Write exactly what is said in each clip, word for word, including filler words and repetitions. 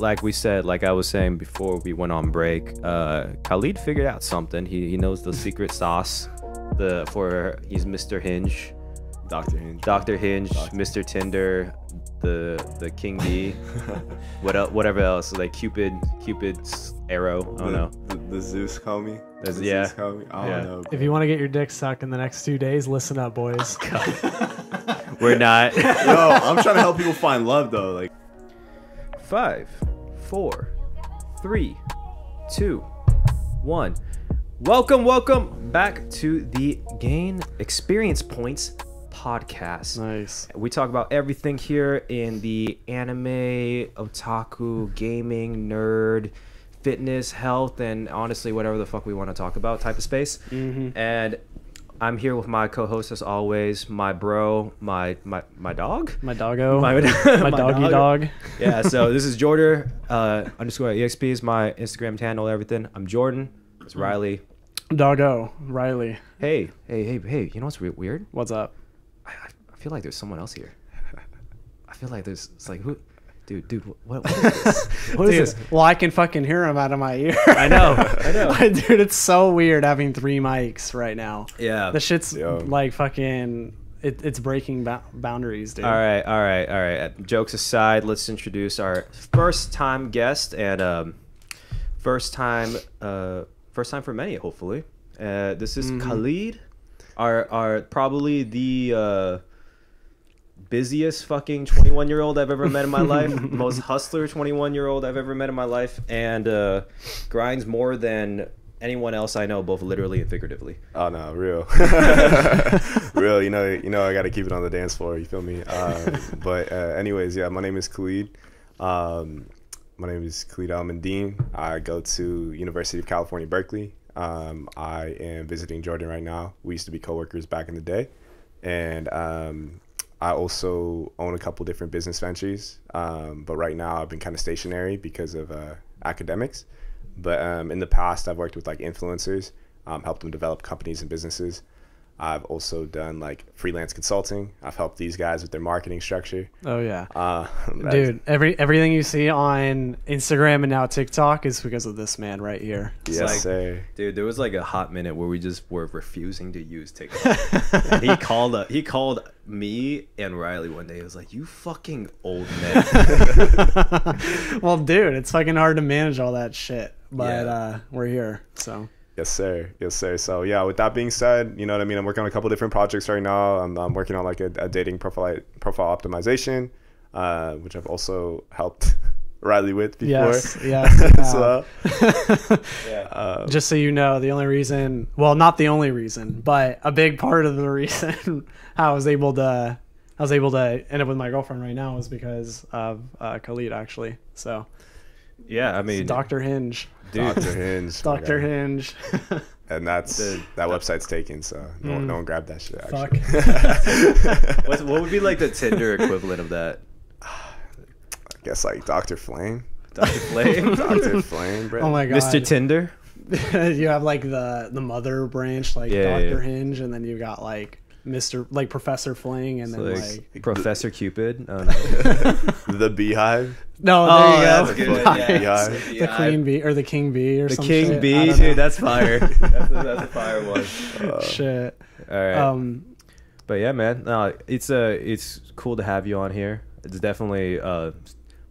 like we said, like I was saying before we went on break, uh, Khaled figured out something. He, he knows the secret sauce. The for he's Mister Hinge, Doctor Hinge, Doctor Hinge, Doctor Mister Tinder, the the King D, what el whatever else, like Cupid, Cupid's arrow. I don't the, know. The, the Zeus call me. The yeah. Zeus call me. I don't yeah. know. If you want to get your dick sucked in the next two days, listen up, boys. We're not. Yo, I'm trying to help people find love though. Like. Five, four, three, two, one. Welcome, welcome back to the Gain Experience Points podcast. Nice. We talk about everything here in the anime, otaku, gaming, nerd, fitness, health, and honestly, whatever the fuck we want to talk about type of space. Mm-hmm. And I'm here with my co-host as always, my bro, my my my dog, my doggo, my, my, my doggy dog. dog. Yeah. So this is Jordan uh, underscore exp is my Instagram handle. Everything. I'm Jordan. It's Riley. Doggo. Riley. Hey, hey, hey, hey. You know what's weird? What's up? I, I feel like there's someone else here. I feel like there's. It's like who? Dude, dude, what, what is this? What dude, is this? Well, I can fucking hear him out of my ear. I know, I know. Dude, it's so weird having three mics right now. Yeah. The shit's Yo. like fucking, it, it's breaking boundaries, dude. All right, all right, all right. Jokes aside, let's introduce our first time guest and um, first time uh, first time for many, hopefully. Uh, this is mm-hmm. Khaled, our, our probably the... Uh, busiest fucking twenty-one year old I've ever met in my life. Most hustler twenty-one year old I've ever met in my life, and uh grinds more than anyone else I know, both literally and figuratively. Oh no, real. Real, you know, you know I gotta keep it on the dance floor, you feel me? Uh, but uh, anyways, yeah, my name is Khaled. Um my name is Khaled Alameldin. I go to University of California Berkeley. um I am visiting Jordan right now. We used to be co-workers back in the day, and um I also own a couple different business ventures, um, but right now I've been kind of stationary because of uh, academics. But um, in the past, I've worked with like influencers, um, helped them develop companies and businesses. I've also done like freelance consulting. I've helped these guys with their marketing structure. Oh yeah, uh, dude! Every everything you see on Instagram and now TikTok is because of this man right here. It's yes, like, sir. Dude, there was like a hot minute where we just were refusing to use TikTok. And he called up. He called me and Riley one day. He was like, "You fucking old man." Well, dude, it's fucking hard to manage all that shit, but yeah. uh, we're here, so. Yes, sir. Yes, sir. So, yeah, with that being said, you know what I mean? I'm working on a couple different projects right now. I'm, I'm working on, like, a, a dating profile profile optimization, uh, which I've also helped Riley with before. Yes, yes. As well. Yeah. Uh, just so you know, the only reason – well, not the only reason, but a big part of the reason how I was able to I was able to end up with my girlfriend right now was because of uh, Khaled, actually. So, yeah, I mean – Doctor Hinge. Dude. Doctor Hinge. Doctor oh Hinge. And that's the, that website's taken, so no, mm. no one grabbed that shit. Actually. Fuck. What's, what would be like the Tinder equivalent of that? I guess like Doctor Flame. Doctor Flame. Doctor Flame. Bro. Oh my god. Mister Tinder. You have like the the mother branch, like yeah, Doctor yeah. Hinge, and then you got like Mister like Professor Fling, and it's then like, like Professor Cupid. Oh, no. The Beehive. No, there oh, you go. That's good. Yeah, the the queen bee or the king bee or the something. The king shit. bee, dude, that's fire. That's a, that's a fire one. Oh. Shit. All right. Um, but yeah, man, no, it's uh, it's cool to have you on here. It's definitely uh,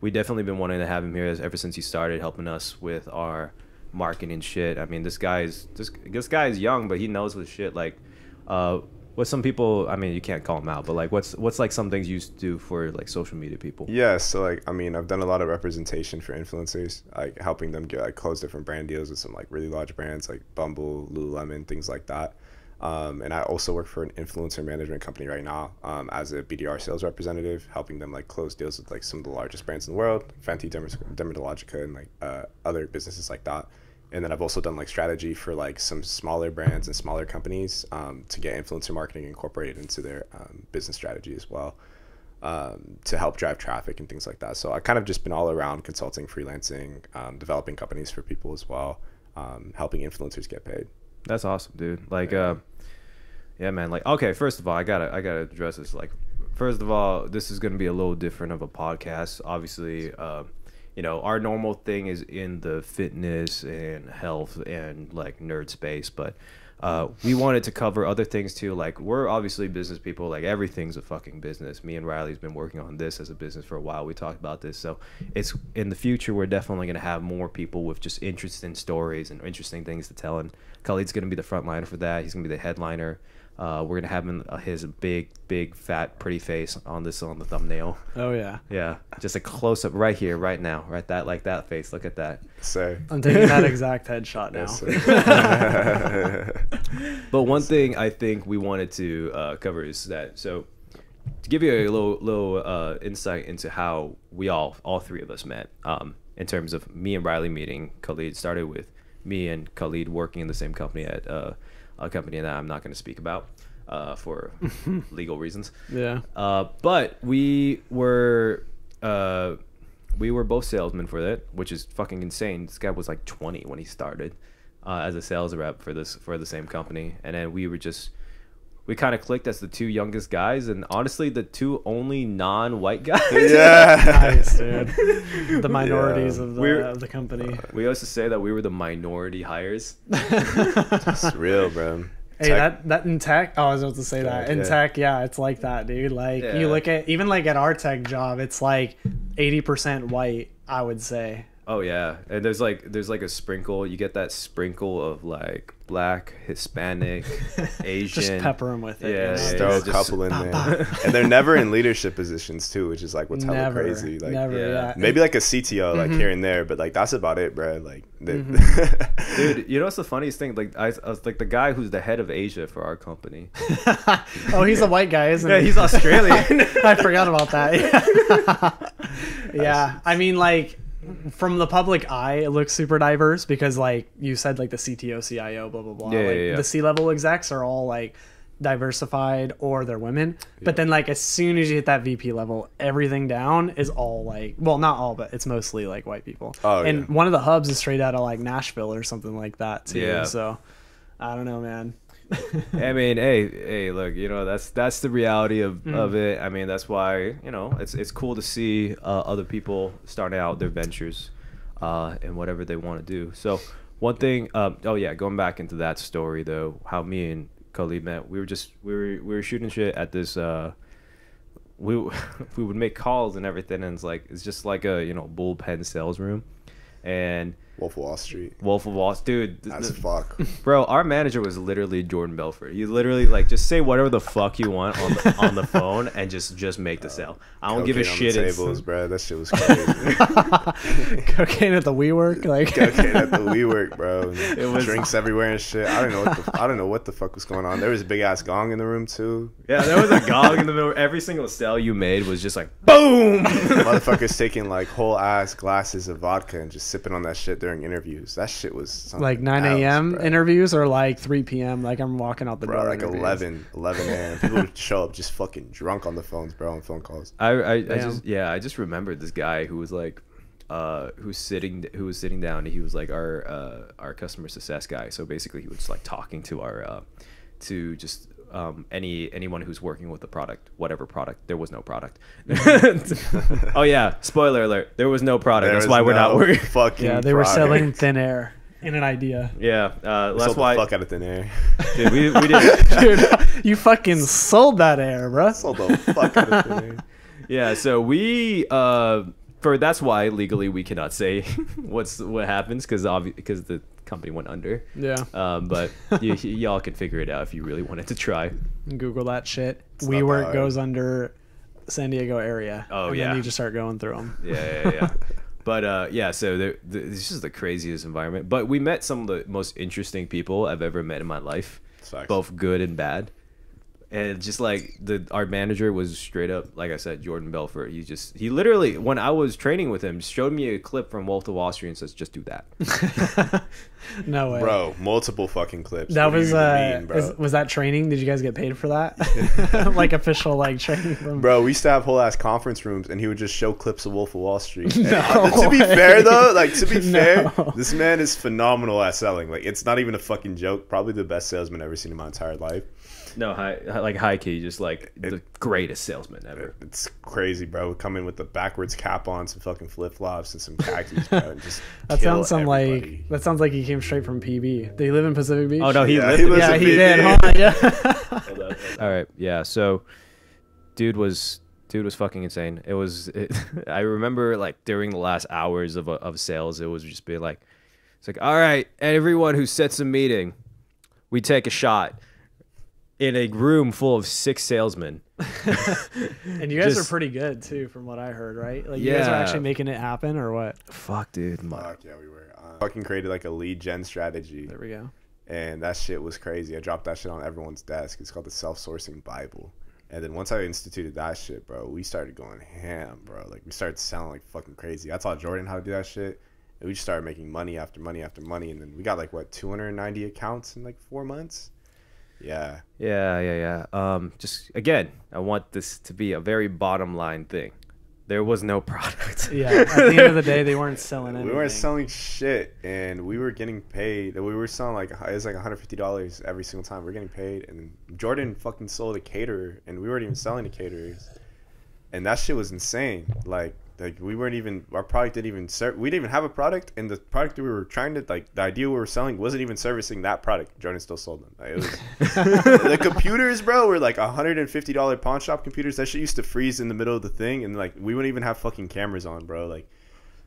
we definitely been wanting to have him here ever since he started helping us with our marketing shit. I mean, this guy's this this guy is young, but he knows his shit. Like, uh. What some people, I mean, you can't call them out, but like, what's what's like some things you do for like social media people? Yeah, so like, I mean, I've done a lot of representation for influencers, like helping them get like close different brand deals with some like really large brands like Bumble, Lululemon, things like that. Um, and I also work for an influencer management company right now um, as a B D R sales representative, helping them like close deals with like some of the largest brands in the world, Fenty, Dermatologica, and like uh, other businesses like that. And then I've also done like strategy for like some smaller brands and smaller companies um, to get influencer marketing incorporated into their um, business strategy as well, um, to help drive traffic and things like that. So I kind of just been all around consulting, freelancing, um, developing companies for people as well, um, helping influencers get paid. That's awesome, dude. Like, yeah. Uh, yeah, man. Like, okay, first of all, I gotta I gotta address this. Like, first of all, this is gonna be a little different of a podcast. Obviously, uh, you know, our normal thing is in the fitness and health and like nerd space, but uh, we wanted to cover other things too. Like, we're obviously business people. Like, everything's a fucking business. Me and Riley's been working on this as a business for a while. We talked about this. So it's in the future, we're definitely going to have more people with just interesting stories and interesting things to tell. And Khaled's going to be the front liner for that. He's going to be the headliner. Uh, we're going to have him, uh, his big, big, fat, pretty face on this on the thumbnail. Oh, yeah. Yeah. Just a close-up right here, right now. Right that, like that face. Look at that. So I'm taking that exact headshot now. But one thing I think we wanted to uh, cover is that, so to give you a little, little uh, insight into how we all, all three of us met, um, in terms of me and Riley meeting Khaled, started with me and Khaled working in the same company at uh, a company that I'm not going to speak about uh, for legal reasons. Yeah. Uh, but we were uh, we were both salesmen for that, which is fucking insane. This guy was like twenty when he started uh, as a sales rep for this for the same company, and then we were just we kind of clicked as the two youngest guys, and honestly, the two only non-white guys. Yeah. Nice, dude. The minorities yeah. of, the, of the company. Uh, we always say that we were the minority hires. It's real, bro. Hey, tech. that that in tech, oh, I was about to say that. In yeah. tech, yeah, it's like that, dude. Like, yeah. you look at, even like at our tech job, it's like eighty percent white, I would say. Oh, yeah. And there's like, there's like a sprinkle. You get that sprinkle of like black, Hispanic, Asian. Just pepper them with it. Yeah. Just throw a couple in there. And they're never in leadership positions, too, which is like what's hella crazy. Like, never, yeah. yeah. Maybe like a C T O, like mm-hmm. here and there, but like that's about it, bro. Like, they, mm-hmm. dude, you know what's the funniest thing? Like, I, I was like the guy who's the head of Asia for our company. Oh, he's a white guy, isn't he? Yeah, he's Australian. I forgot about that. Yeah. yeah. I mean, like, from the public eye, it looks super diverse because, like you said, like the C T O, C I O, blah blah blah. Yeah, like, yeah, yeah. The C-level execs are all like diversified or they're women. Yeah. But then, like as soon as you hit that V P level, everything down is all like, well, not all, but it's mostly like white people. Oh, and yeah. one of the hubs is straight out of like Nashville or something like that too. Yeah. So, I don't know, man. I mean, hey, hey, look, you know, that's that's the reality of, mm. of it. I mean, that's why, you know, it's it's cool to see uh, other people starting out their ventures uh, and whatever they want to do. So one thing, um, oh, yeah, going back into that story, though, how me and Khaled met, we were just we were, we were shooting shit at this. Uh, we, we would make calls and everything. And it's like it's just like a, you know, bullpen sales room. And Wolf of Wall Street. Wolf of Wall Street. Dude. That's fuck. Bro, our manager was literally Jordan Belfort. You literally, like, just say whatever the fuck you want on the, on the phone and just, just make the sale. I don't give a shit. Cocaine on the tables, bro. That shit was crazy. Cocaine at the WeWork? Like. Cocaine at the WeWork, bro. It was drinks everywhere and shit. I don't know what the, I don't know what the fuck was going on. There was a big-ass gong in the room, too. Yeah, there was a gong in the middle. Every single sale you made was just like, boom! Motherfuckers taking, like, whole-ass glasses of vodka and just sipping on that shit. There interviews, that shit was something like nine a m interviews or like three p m Like I'm walking out the bro, door. Like interviews. eleven, eleven a m People would show up just fucking drunk on the phones, bro, on phone calls. I, I, I just, yeah, I just remembered this guy who was like, uh, who's sitting, who was sitting down. And he was like our, uh, our customer success guy. So basically, he was just like talking to our, uh, to just um, any anyone who's working with the product, whatever product. There was no product. Oh yeah, spoiler alert. There was no product. There that's why no we're not working. Fucking yeah, they product. Were selling thin air in an idea. Yeah, uh, that's sold why. The fuck out of thin air. Dude, we, we did. Dude, you fucking sold that air, bro. Sold the fuck out of thin air. Yeah, so we uh, for that's why legally we cannot say what's what happens because obviously because the. company went under. Yeah. Um, but y'all can figure it out if you really wanted to try. Google that shit. It's WeWork goes under San Diego area. Oh, and yeah. And then you just start going through them. Yeah, yeah, yeah. But uh, yeah, so they're, they're, this is the craziest environment. But we met some of the most interesting people I've ever met in my life, Sucks. both good and bad. And just like the our manager was straight up, like I said, Jordan Belfort. He just he literally when I was training with him, showed me a clip from Wolf of Wall Street and says, "Just do that." No way, bro. Multiple fucking clips. That what was uh, mean, bro? Is, was that training? Did you guys get paid for that? Like official like training from... Bro, we used to have whole ass conference rooms, and he would just show clips of Wolf of Wall Street. No and, uh, to be fair though, like to be no. fair, this man is phenomenal at selling. Like it's not even a fucking joke. Probably the best salesman I've ever seen in my entire life. No, high, like high key, just like it, the greatest salesman ever. It, it's crazy, bro. We come in with the backwards cap on, some fucking flip flops, and some khakis, bro. And just that sounds some like that sounds like he came straight from P B. Did he live in Pacific Beach? Oh no, he yeah, lived. He yeah, in he P B. Did. Hold on, yeah. Hold up. All right, yeah. So, dude was. Dude was fucking insane. It was, it, I remember like during the last hours of, of sales, it was just be like, it's like, all right, everyone who sets a meeting, we take a shot in a room full of six salesmen. And you guys just, are pretty good too, from what I heard, right? Like you yeah. guys are actually making it happen or what? Fuck dude. My. Fuck yeah, we were. Um, fucking created like a lead gen strategy. There we go. And that shit was crazy. I dropped that shit on everyone's desk. It's called the self-sourcing Bible. And then once I instituted that shit, bro, we started going ham, bro. Like, we started selling like fucking crazy. I taught Jordan how to do that shit. And we just started making money after money after money. And then we got like, what, two hundred ninety accounts in like four months? Yeah. Yeah, yeah, yeah. Um, just, again, I want this to be a very bottom line thing. There was no product. Yeah, at the end of the day, they weren't selling anything. We weren't selling shit, and we were getting paid. We were selling, like, it was like a hundred fifty dollars every single time. We were getting paid, and Jordan fucking sold a caterer, and we weren't even selling to caterers. And that shit was insane. Like, like we weren't even, our product didn't even, serve. we didn't even have a product, and the product that we were trying to, like, the idea we were selling wasn't even servicing that product. Jordan still sold them. Like, it was, the computers, bro, were like a hundred fifty dollar pawn shop computers. That shit used to freeze in the middle of the thing, and, like, we wouldn't even have fucking cameras on, bro. Like,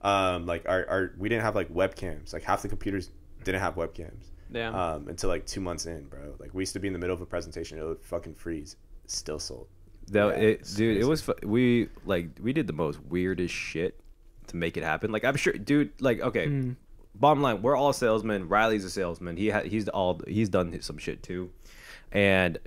um, like our, our, we didn't have, like, webcams. Like, half the computers didn't have webcams. Damn. Um, until, like, two months in, bro. Like, we used to be in the middle of a presentation. It would fucking freeze. Still sold. That, yeah, it, dude, it was we like we did the most weirdest shit to make it happen. Like I'm sure, dude. Like okay, mm. bottom line, we're all salesmen. Riley's a salesman. He ha he's all he's done some shit too, and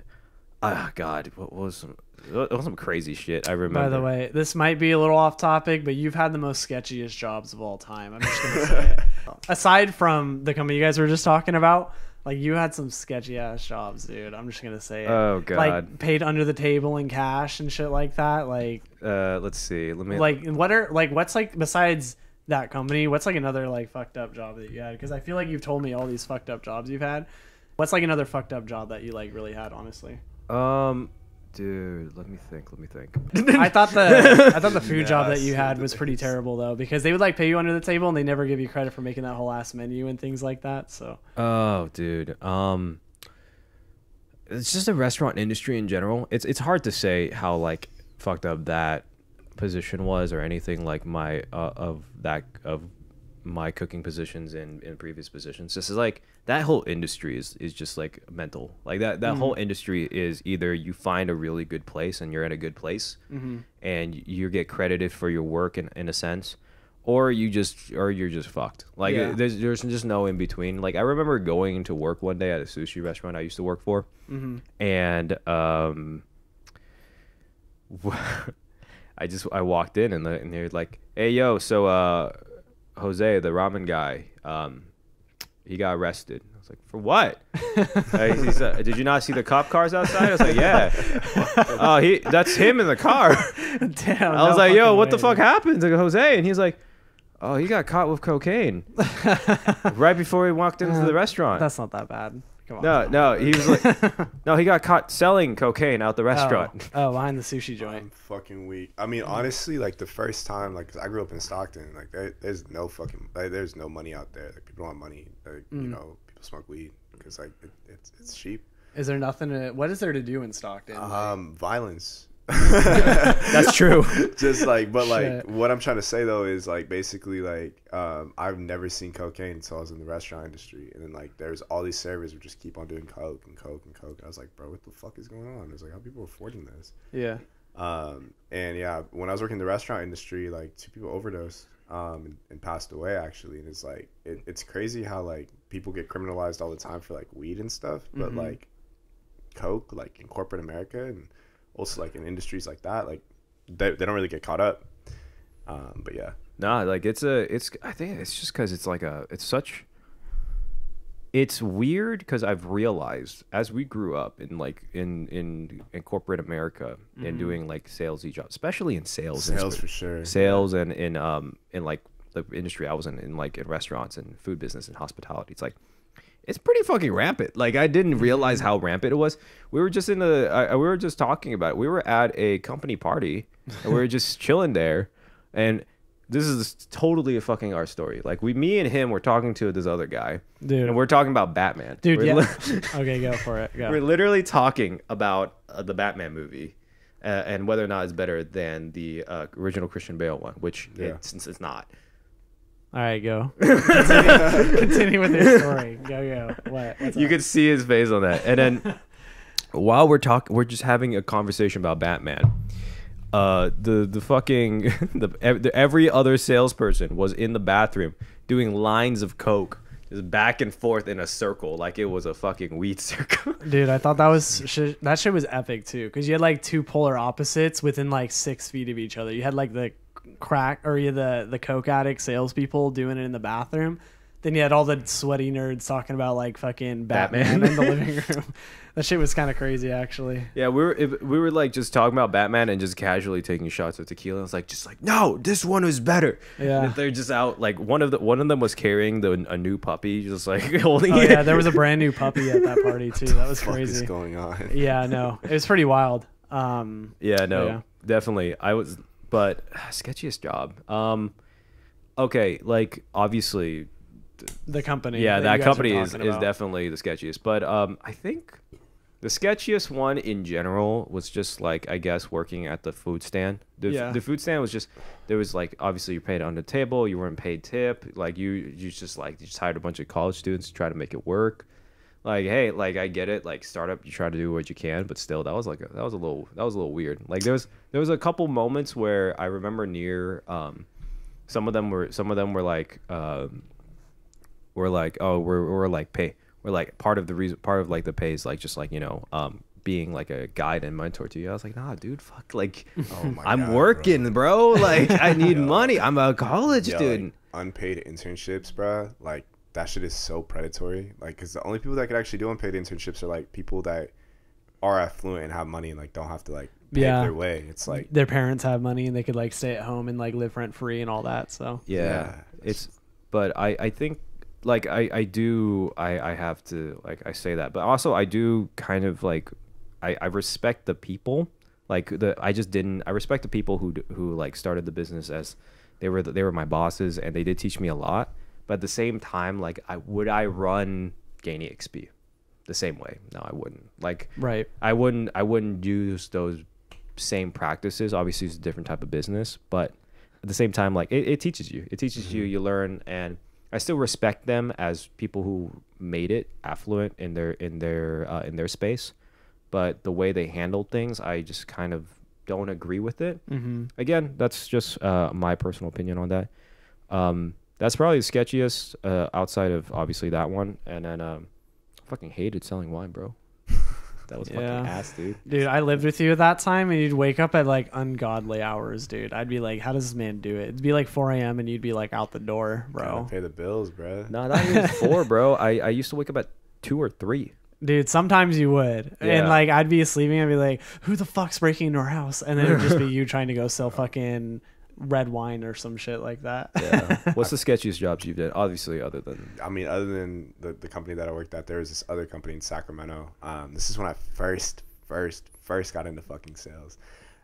ah, oh god, what was some what was some crazy shit I remember. By the way, this might be a little off topic, but you've had the most sketchiest jobs of all time. I'm just gonna say it. Aside from the company you guys were just talking about. Like, you had some sketchy-ass jobs, dude. I'm just going to say it. Oh, God. Like, paid under the table in cash and shit like that. Like, uh, let's see. Let me. Like, what are, like, what's, like, besides that company, what's, like, another, like, fucked-up job that you had? Because I feel like you've told me all these fucked-up jobs you've had. What's, like, another fucked-up job that you, like, really had, honestly? Um, dude, let me think. Let me think. I thought the I thought the food yes, job that you had was pretty terrible, though, because they would, like, pay you under the table, and they never give you credit for making that whole ass menu and things like that, so. Oh, dude. Um, it's just the restaurant industry in general. It's, it's hard to say how, like, fucked up that position was or anything like my, uh, of that, of my cooking positions and, and previous positions. This is, like, that whole industry is, is just like mental. Like that, that mm-hmm. whole industry is either you find a really good place and you're in a good place mm-hmm. and you get credited for your work in, in a sense, or you just, or you're just fucked. Like yeah. there's, there's just no in between. Like I remember going to work one day at a sushi restaurant I used to work for mm-hmm. and, um, I just, I walked in and, the, and they're like, hey, yo, so, uh, Jose, the ramen guy, um, he got arrested. I was like, for what? Like, he's, uh, did you not see the cop cars outside? I was like, yeah. Oh, he that's him in the car. Damn, I was no like, yo, what way, the fuck man. happened to Jose? And he's like, oh, he got caught with cocaine right before he walked into uh, the restaurant. That's not that bad. Come on. No, no, he was like, no, he got caught selling cocaine out the restaurant. Oh, oh behind the sushi joint. I'm fucking weak. I mean, honestly, like the first time, like 'cause I grew up in Stockton, like there, there's no fucking, like, there's no money out there. Like people want money, like mm. you know, people smoke weed because like it, it's it's cheap. Is there nothing to? What is there to do in Stockton? Um, like? Violence. That's true. Just like, but like, shit. What I'm trying to say though is like, basically, like, um, I've never seen cocaine until I was in the restaurant industry, and then like, there's all these servers who just keep on doing coke and coke and coke. I was like, bro, what the fuck is going on? It's like, how are people affording this? Yeah. Um, and yeah, when I was working in the restaurant industry, like, two people overdosed, um, and, and passed away actually, and it's like, it, it's crazy how like people get criminalized all the time for like weed and stuff, but mm-hmm. like, coke, like in corporate America and also like in industries like that, like they, they don't really get caught up. Um, but yeah, nah, like it's a, it's, I think it's just cause it's like a, it's such, it's weird. Cause I've realized as we grew up in like in, in, in corporate America mm-hmm. and doing like salesy jobs, especially in sales, sales and, for sure, sales yeah. and in, um, in like the industry I was in, in like in restaurants and food business and hospitality, it's like, it's pretty fucking rampant. Like, I didn't realize how rampant it was. We were just in the, uh, we were just talking about it. We were at a company party, and we were just chilling there. And this is totally a fucking our story. Like, we, me and him were talking to this other guy. Dude. And we're talking about Batman. Dude, we're yeah. Okay, go for it. Go. We're literally talking about uh, the Batman movie. Uh, and whether or not it's better than the uh, original Christian Bale one, which yeah. it, since it's not. All right, go. Continue, continue with your story. Go, go. What? What's you up? Could see his face on that. And then while we're talking, we're just having a conversation about Batman. Uh, the the fucking the, the every other salesperson was in the bathroom doing lines of coke. Just back and forth in a circle, like it was a fucking weed circle. Dude, I thought that was sh that shit was epic too, because you had like two polar opposites within like six feet of each other. You had like the crack or you the the coke addict salespeople doing it in the bathroom. Then you had all the sweaty nerds talking about like fucking Batman, Batman. in the living room. That shit was kind of crazy, actually. Yeah, we were if, we were like just talking about Batman and just casually taking shots of tequila. It's like just like no, this one was better. Yeah, and they're just out like one of the one of them was carrying the a new puppy, just like holding oh, it. Yeah, there was a brand new puppy at that party too. That was crazy. What is going on? Yeah, no, it was pretty wild. Um, yeah, no, yeah. definitely. I was, but sketchiest job. Um, okay, like obviously. The company yeah that, that company is, is definitely the sketchiest, but um I think the sketchiest one in general was just like I guess working at the food stand. The, yeah. the food stand was just there was like obviously you're paid on the table, you weren't paid tip, like you you just like you just hired a bunch of college students to try to make it work. Like, hey, like I get it, like startup you try to do what you can, but still that was like a, that was a little that was a little weird. Like there was there was a couple moments where I remember near um some of them were some of them were like um We're like, oh, we're we're like pay. We're like part of the reason, part of like the pay is like just like you know, um, being like a guide and mentor to you. I was like, nah, dude, fuck, like, oh my I'm God, working, bro. bro. Like, I need Yo. money. I'm a college Yo, student. Like, unpaid internships, bro. Like that shit is so predatory. Like, cause the only people that could actually do unpaid internships are like people that are affluent and have money and like don't have to like pay yeah. their way. It's like their parents have money and they could like stay at home and like live rent free and all that. So yeah, yeah. it's. But I I think. Like I, I do, I, I have to, like I say that, but also I do kind of like, I, I respect the people, like the, I just didn't, I respect the people who, who like started the business as they were, they were my bosses and they did teach me a lot. But at the same time, like I, would I run Gain X P the same way? No, I wouldn't. Like, right. I wouldn't, I wouldn't use those same practices. Obviously it's a different type of business, but at the same time, like it, it teaches you, it teaches mm-hmm. you, you learn. And I still respect them as people who made it affluent in their in their uh, in their space, but the way they handled things, I just kind of don't agree with it. Mm-hmm. Again, that's just uh, my personal opinion on that. Um, that's probably the sketchiest uh, outside of obviously that one, and then um, I fucking hated selling wine, bro. That was yeah. fucking ass, dude. Dude, I lived with you at that time, and you'd wake up at like ungodly hours, dude. I'd be like, "How does this man do it?" It'd be like four A M and you'd be like out the door, bro. Gotta pay the bills, bro. No, that was four, bro. I I used to wake up at two or three. Dude, sometimes you would, yeah. and like I'd be sleeping, I'd be like, "Who the fuck's breaking into our house?" And then it'd just be you trying to go sell fucking red wine or some shit like that. Yeah. What's the sketchiest jobs you've done? Obviously, other than I mean, other than the, the company that I worked at, there was this other company in Sacramento. Um, this is when I first, first, first got into fucking sales,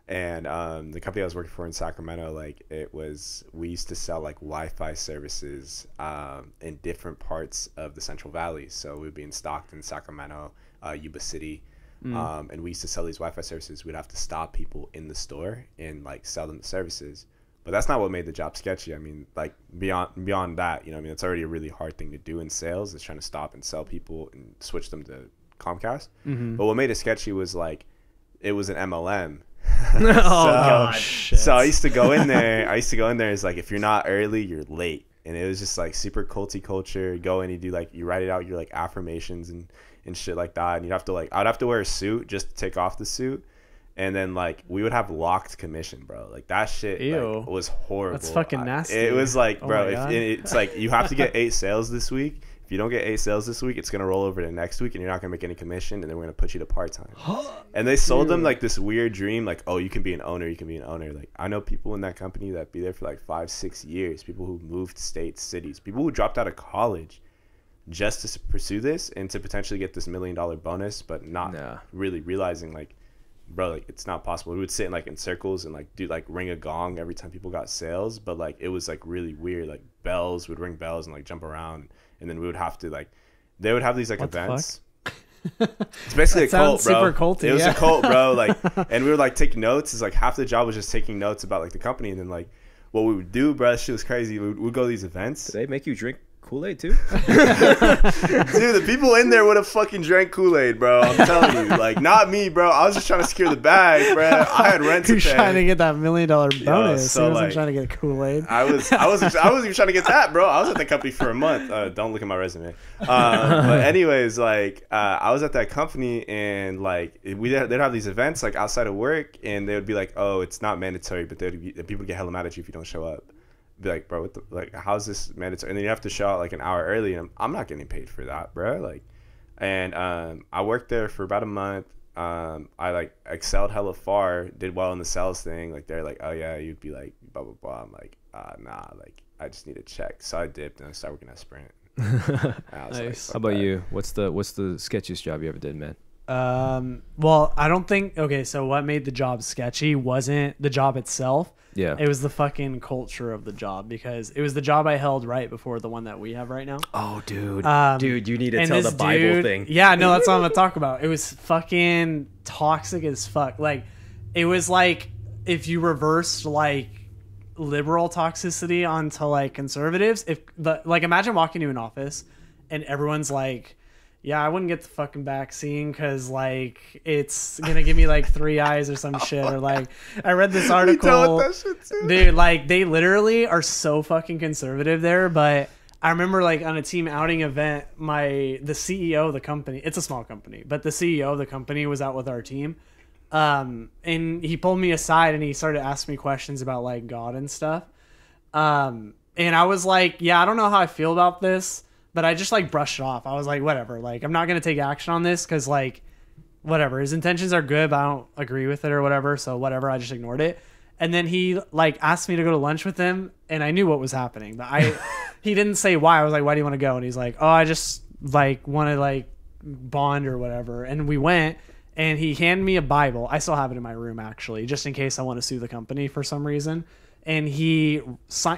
and um, the company I was working for in Sacramento, like it was, we used to sell like Wi-Fi services um, in different parts of the Central Valley. So we'd be in Stockton, Sacramento, uh, Yuba City. Mm. Um, and we used to sell these Wi-Fi services. We'd have to stop people in the store and like sell them the services. But that's not what made the job sketchy. I mean, like beyond beyond that, you know, I mean, it's already a really hard thing to do in sales is trying to stop and sell people and switch them to Comcast. Mm-hmm. But what made it sketchy was like, it was an M L M. oh so, gosh. So I used to go in there. I used to go in there. It's like, if you're not early, you're late. And it was just like super culty culture. You go in, you do like, you write it out, your like affirmations and, and shit like that. And you'd have to like, I'd have to wear a suit just to take off the suit. And then like we would have locked commission, bro. Like that shit like, was horrible. That's fucking nasty. I, it was like, oh bro, if, it, it's like you have to get eight sales this week. If you don't get eight sales this week, it's gonna roll over to next week, and you're not gonna make any commission. And then we're gonna put you to part time. And they sold Ew. them like this weird dream, like, oh, you can be an owner, you can be an owner. Like I know people in that company that be there for like five, six years. People who moved states, cities, people who dropped out of college just to pursue this and to potentially get this million dollar bonus, but not nah. really realizing like, bro, like it's not possible. We would sit in like in circles and like do like ring a gong every time people got sales, but like it was like really weird. Like bells would ring bells and like jump around, and then we would have to like, they would have these like what events. It's basically a cult, bro. Super culty, it was yeah. a cult, bro. Like, and we would like take notes. It's like half the job was just taking notes about like the company, and then like what we would do, bro. That shit was crazy. We would go to these events. Did they make you drink Kool-Aid too? Dude, the people in there would have fucking drank Kool-Aid, bro. I'm telling you, like, not me, bro. I was just trying to secure the bag, bro. I had rent to pay. You're trying to get that million dollar bonus. Yo, so he wasn't like, trying to get Kool-Aid. I was, I was, I wasn't even trying to get that, bro. I was at the company for a month. Uh, don't look at my resume. Uh, but anyways, like, uh, I was at that company, and like, we they'd have these events like outside of work, and they would be like, oh, it's not mandatory, but they'd be, people would get hella mad at you if you don't show up. Be like, bro, what the, like, how's this mandatory? And then you have to show out like an hour early, and I'm, I'm not getting paid for that, bro. Like, and um, I worked there for about a month. Um, I like excelled hella far, did well in the sales thing. Like, they're like, oh yeah, you'd be like, blah blah blah. I'm like, uh, nah, like I just need a check. So I dipped and I started working at Sprint. Nice. Like, how about that. you? What's the what's the sketchiest job you ever did, man? Um, well, I don't think. Okay, so what made the job sketchy wasn't the job itself. Yeah, it was the fucking culture of the job, because it was the job I held right before the one that we have right now. Oh, dude, um, dude, you need to tell the Bible dude, thing. Yeah, no, that's what I'm gonna talk about. It was fucking toxic as fuck. Like, it was like if you reversed like liberal toxicity onto like conservatives. If the like, imagine walking to an office and everyone's like, yeah, I wouldn't get the fucking vaccine because, like, it's going to give me, like, three eyes or some shit. Or, like, I read this article. That shit too. Dude, like, they literally are so fucking conservative there. But I remember, like, on a team outing event, my the C E O of the company, it's a small company, but the C E O of the company was out with our team. Um, and he pulled me aside and he started asking me questions about, like, God and stuff. Um, and I was like, yeah, I don't know how I feel about this. But I just, like, brushed it off. I was like, whatever. Like, I'm not going to take action on this because, like, whatever. His intentions are good, but I don't agree with it or whatever. So, whatever. I just ignored it. And then he, like, asked me to go to lunch with him. And I knew what was happening. But I, he didn't say why. I was like, why do you want to go? And he's like, oh, I just, like, want to, like, bond or whatever. And we went. And he handed me a Bible. I still have it in my room, actually, just in case I want to sue the company for some reason. And he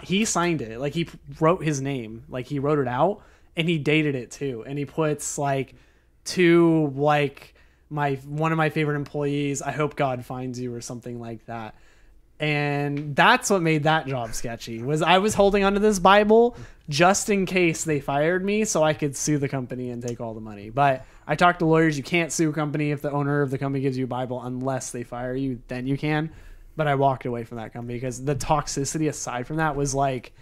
he signed it. Like, he wrote his name. Like, he wrote it out. And he dated it too. And he puts like to like my, one of my favorite employees, I hope God finds you or something like that. And that's what made that job sketchy, was I was holding onto this Bible just in case they fired me so I could sue the company and take all the money. But I talked to lawyers. You can't sue a company if the owner of the company gives you a Bible unless they fire you, then you can. But I walked away from that company because the toxicity aside from that was like,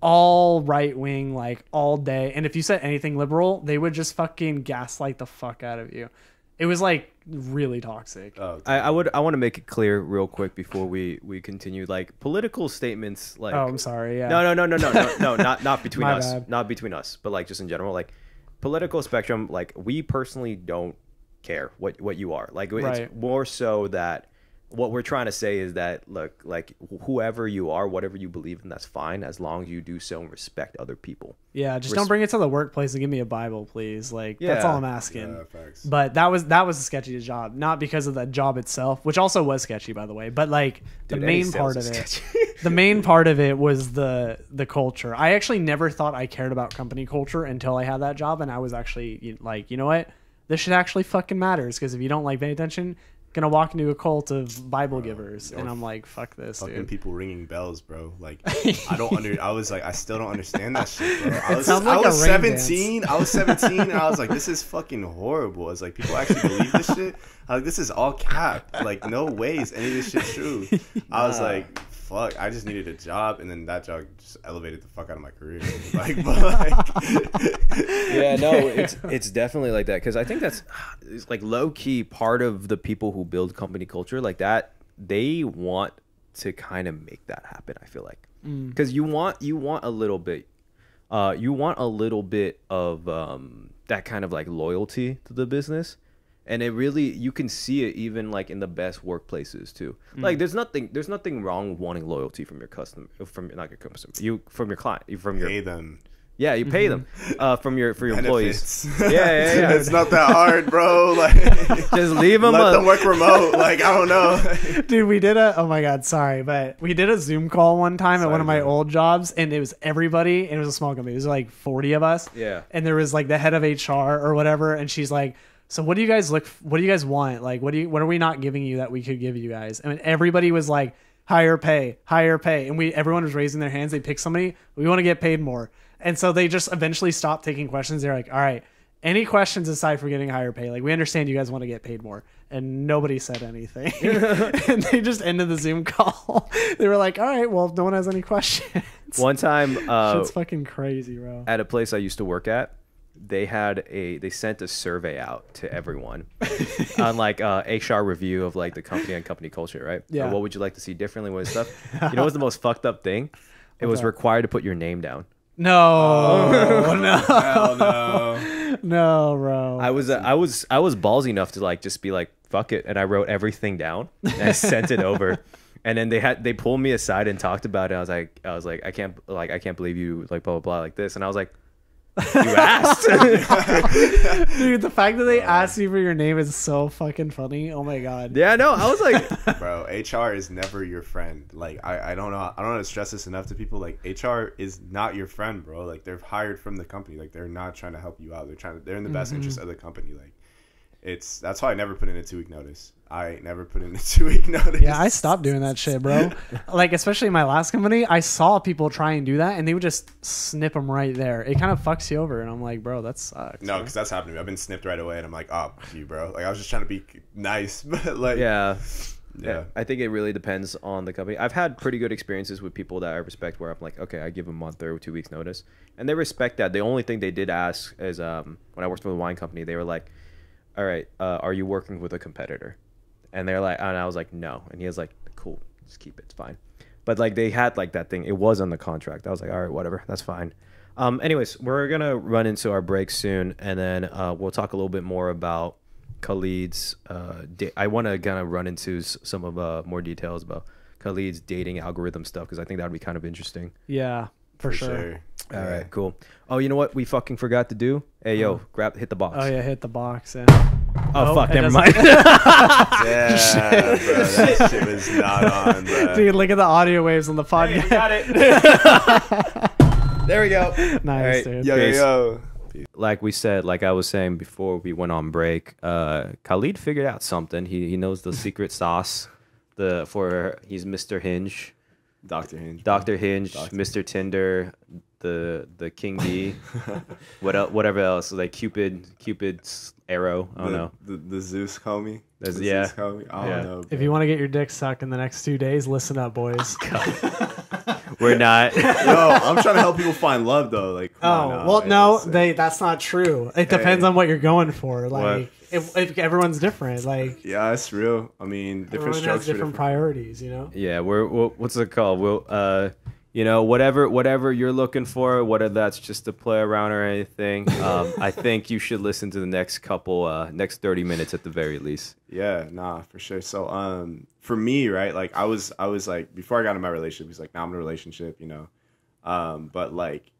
all right wing, like all day. And if you said anything liberal, they would just fucking gaslight the fuck out of you. It was like really toxic. Oh, I, I would I want to make it clear real quick before we we continue, like political statements, like, oh, I'm sorry. Yeah. No, no, no, no, no, no, no, not not between us, bad. not between us, but like just in general, like political spectrum. Like, we personally don't care what what you are. Like, right. It's more so that what we're trying to say is that, look, like whoever you are, whatever you believe in, that's fine, as long as you do so and respect other people. Yeah, just Res don't bring it to the workplace and give me a Bible, please. Like, yeah, that's all I'm asking. Yeah, facts. But that was that was the sketchiest job, not because of the job itself, which also was sketchy, by the way. But like, Dude, the main part of it, the main part of it was the the culture. I actually never thought I cared about company culture until I had that job, and I was actually like, you know what, this shit actually fucking matters, because if you don't like pay attention, gonna walk into a cult of Bible givers, and I'm like, fuck this, fucking dude. People ringing bells, bro. Like, I don't under. I was like, I still don't understand that shit, bro. I was, like I was seventeen. Dance. I was seventeen, and I was like, this is fucking horrible. It's like, people actually believe this shit. I was like, this is all cap. Like, no way is any of this shit true. I was like, fuck, I just needed a job, and then that job just elevated the fuck out of my career. Like, like yeah, no, it's it's definitely like that, because I think that's like low key part of the people who build company culture like that. They want to kind of make that happen, I feel like, because mm. you want you want a little bit, uh, you want a little bit of um that kind of like loyalty to the business. And it really, you can see it even like in the best workplaces too. Mm. Like, there's nothing, there's nothing wrong with wanting loyalty from your customer, from not your customer, you from your client, you from your pay them. Yeah, you pay them uh, from your for your Benefits. employees. Yeah, yeah, yeah. It's not that hard, bro. Like, just leave them. Let up. them work remote. Like, I don't know, dude. We did a oh my god, sorry, but we did a Zoom call one time sorry, at one of my man. old jobs, and it was everybody. And it was a small company. It was like forty of us. Yeah. And there was like the head of H R or whatever, and she's like, "So what do you guys look? What do you guys want? Like, what do you? What are we not giving you that we could give you guys?" I mean, everybody was like, "Higher pay, higher pay," and we everyone was raising their hands. They picked somebody. We want to get paid more. And so they just eventually stopped taking questions. They're like, all right, any questions aside from getting higher pay? Like, we understand you guys want to get paid more. And nobody said anything. And they just ended the Zoom call. They were like, all right, well, no one has any questions. One time. Uh, Shit's fucking crazy, bro. At a place I used to work at, they had a, they sent a survey out to everyone on like uh, H R review of like the company and company culture, right? Yeah. Or what would you like to see differently with stuff? You know what's the most fucked up thing? It was required to put your name down. No, oh, no, hell no, no, bro. I was, uh, I was, I was ballsy enough to like just be like, fuck it, and I wrote everything down and I sent it over, and then they had they pulled me aside and talked about it. I was like, I was like, I can't, like, I can't believe you, like, blah blah blah, like this, and I was like, you asked, dude. The fact that they um, asked you for your name is so fucking funny. Oh my god. Yeah, no, I was like, bro, H R is never your friend. Like, I, I don't know, I don't want to stress this enough to people. Like, H R is not your friend, bro. Like, they're hired from the company. Like, they're not trying to help you out. They're trying to, they're in the best mm-hmm. interest of the company. Like, it's that's why I never put in a two week notice. I never put in a two week notice. Yeah, I stopped doing that shit, bro. Like, especially in my last company, I saw people try and do that, and they would just snip them right there. It kind of fucks you over, and I'm like, bro, that sucks. No, because that's happened to me. I've been snipped right away, and I'm like, oh, you, bro. Like, I was just trying to be nice, but like, yeah, yeah. I think it really depends on the company. I've had pretty good experiences with people that I respect, where I'm like, okay, I give a month or two weeks notice, and they respect that. The only thing they did ask is, um, when I worked for the wine company, they were like, all right, uh, are you working with a competitor? And they're like, and I was like, no. And he was like, cool, just keep it, it's fine. But like, they had like that thing, it was on the contract. I was like, all right, whatever, that's fine. Um, anyways, we're gonna run into our break soon, and then uh, we'll talk a little bit more about Khaled's, uh, I wanna kinda run into some of uh, more details about Khaled's dating algorithm stuff, cause I think that'd be kind of interesting. Yeah, for, for sure. sure. All yeah. right, cool. Oh, you know what we fucking forgot to do? Hey, yo, grab, hit the box. Oh yeah, hit the box, yeah. Oh, oh fuck! Never mind. Yeah, shit. Bro, that shit was not on, bro. Dude, look at the audio waves on the podcast. Hey, got it. There we go. Nice, right. dude. Yo, Peace. yo, yo. Like we said, like I was saying before we went on break, uh, Khaled figured out something. He he knows the secret sauce. The for he's Mister Hinge, Doctor Hinge, Doctor Hinge, Doctor Mister Tinder. the the King D, what el whatever else, like Cupid, Cupid's arrow. I don't the, know. The, the Zeus Comey. The yeah. Zeus Comey. I don't yeah. know. Bro. If you want to get your dick sucked in the next two days, listen up, boys. We're not. Yo, I'm trying to help people find love though. Like, oh no, well, no, they. That's not true. It depends hey. on what you're going for. Like, if, if everyone's different, like. Yeah, it's real. I mean, different strokes for different priorities. You know. Yeah, we're, we're what's it called? We'll. Uh, You know, whatever whatever you're looking for, whether that's just to play around or anything, um, I think you should listen to the next couple, uh, next thirty minutes at the very least. Yeah, nah, for sure. So um, for me, right, like I was, I was like, before I got in my relationship, he's like, now nah, I'm in a relationship, you know. Um, but like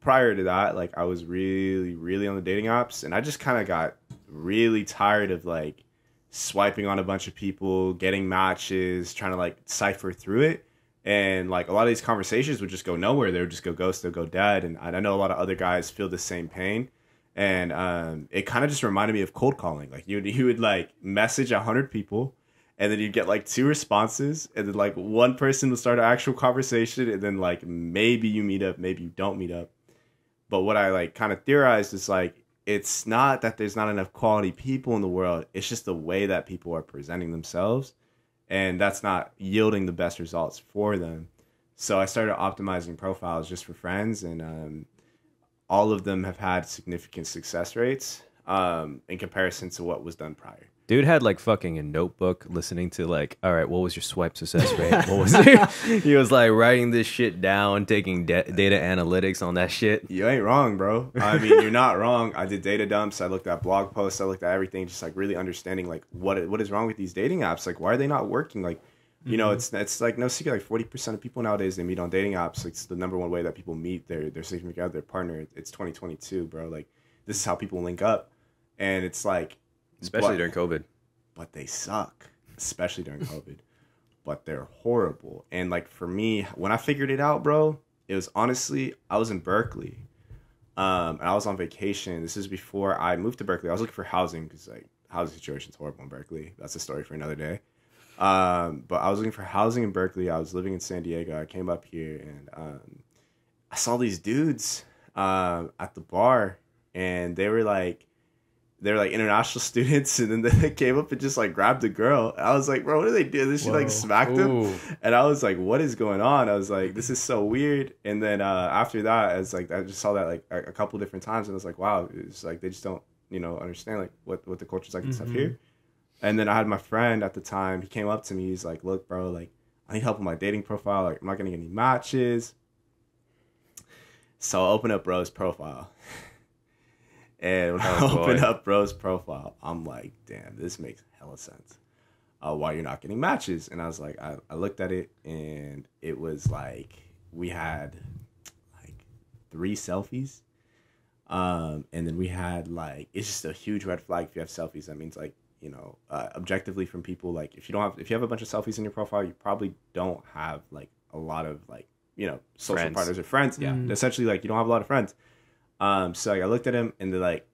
prior to that, like I was really, really on the dating apps, and I just kind of got really tired of like swiping on a bunch of people, getting matches, trying to like cipher through it. And like a lot of these conversations would just go nowhere. They would just go ghost, they'll go dead. And I know a lot of other guys feel the same pain. And um, it kind of just reminded me of cold calling. Like you, you would like message a hundred people, and then you'd get like two responses, and then like one person would start an actual conversation, and then like maybe you meet up, maybe you don't meet up. But what I like kind of theorized is like, it's not that there's not enough quality people in the world. It's just the way that people are presenting themselves. And that's not yielding the best results for them. So I started optimizing profiles just for friends. And um, all of them have had significant success rates um, in comparison to what was done prior. Dude had like fucking a notebook listening to like, all right, what was your swipe success rate? What was it? He was like writing this shit down, taking da data analytics on that shit. You ain't wrong, bro. I mean, you're not wrong. I did data dumps. I looked at blog posts. I looked at everything, just like really understanding like what what is wrong with these dating apps. Like, why are they not working? Like, You mm-hmm. know, it's it's like no secret. Like forty percent of people nowadays, they meet on dating apps. Like, it's the number one way that people meet their their significant other, their partner. It's twenty twenty two, bro. Like, this is how people link up, and it's like, especially but, during COVID. But they suck, especially during COVID. But they're horrible. And like for me, when I figured it out, bro, it was honestly I was in Berkeley, um, and I was on vacation. This is before I moved to Berkeley. I was looking for housing because like housing situation's horrible in Berkeley. That's a story for another day. Um, but I was looking for housing in Berkeley. I was living in San Diego. I came up here and, um, I saw these dudes, um, uh, at the bar, and they were like, they were like international students. And then they came up and just like grabbed a girl. I was like, bro, what do they do? This she like smacked them. And I was like, what is going on? I was like, this is so weird. And then, uh, after that, I was like, I just saw that like a, a couple different times, and I was like, wow, it's like, they just don't, you know, understand like what, what the culture's like and mm-hmm. stuff here. And then I had my friend at the time, he came up to me, he's like, look, bro, like, I need help with my dating profile, like, I'm not gonna get any matches. So I open up bro's profile. And when oh, I open boy. up bro's profile, I'm like, damn, this makes hella sense. Uh, why you're not getting matches. And I was like, I, I looked at it, and it was like, we had, like, three selfies. Um, and then we had, like, it's just a huge red flag if you have selfies. That means, like, you know, uh, objectively from people, like, if you don't have, if you have a bunch of selfies in your profile, you probably don't have, like, a lot of, like, you know, social friends. partners or friends. Yeah. Mm. Essentially, like, you don't have a lot of friends. Um, so, like, I looked at him, and they're, like,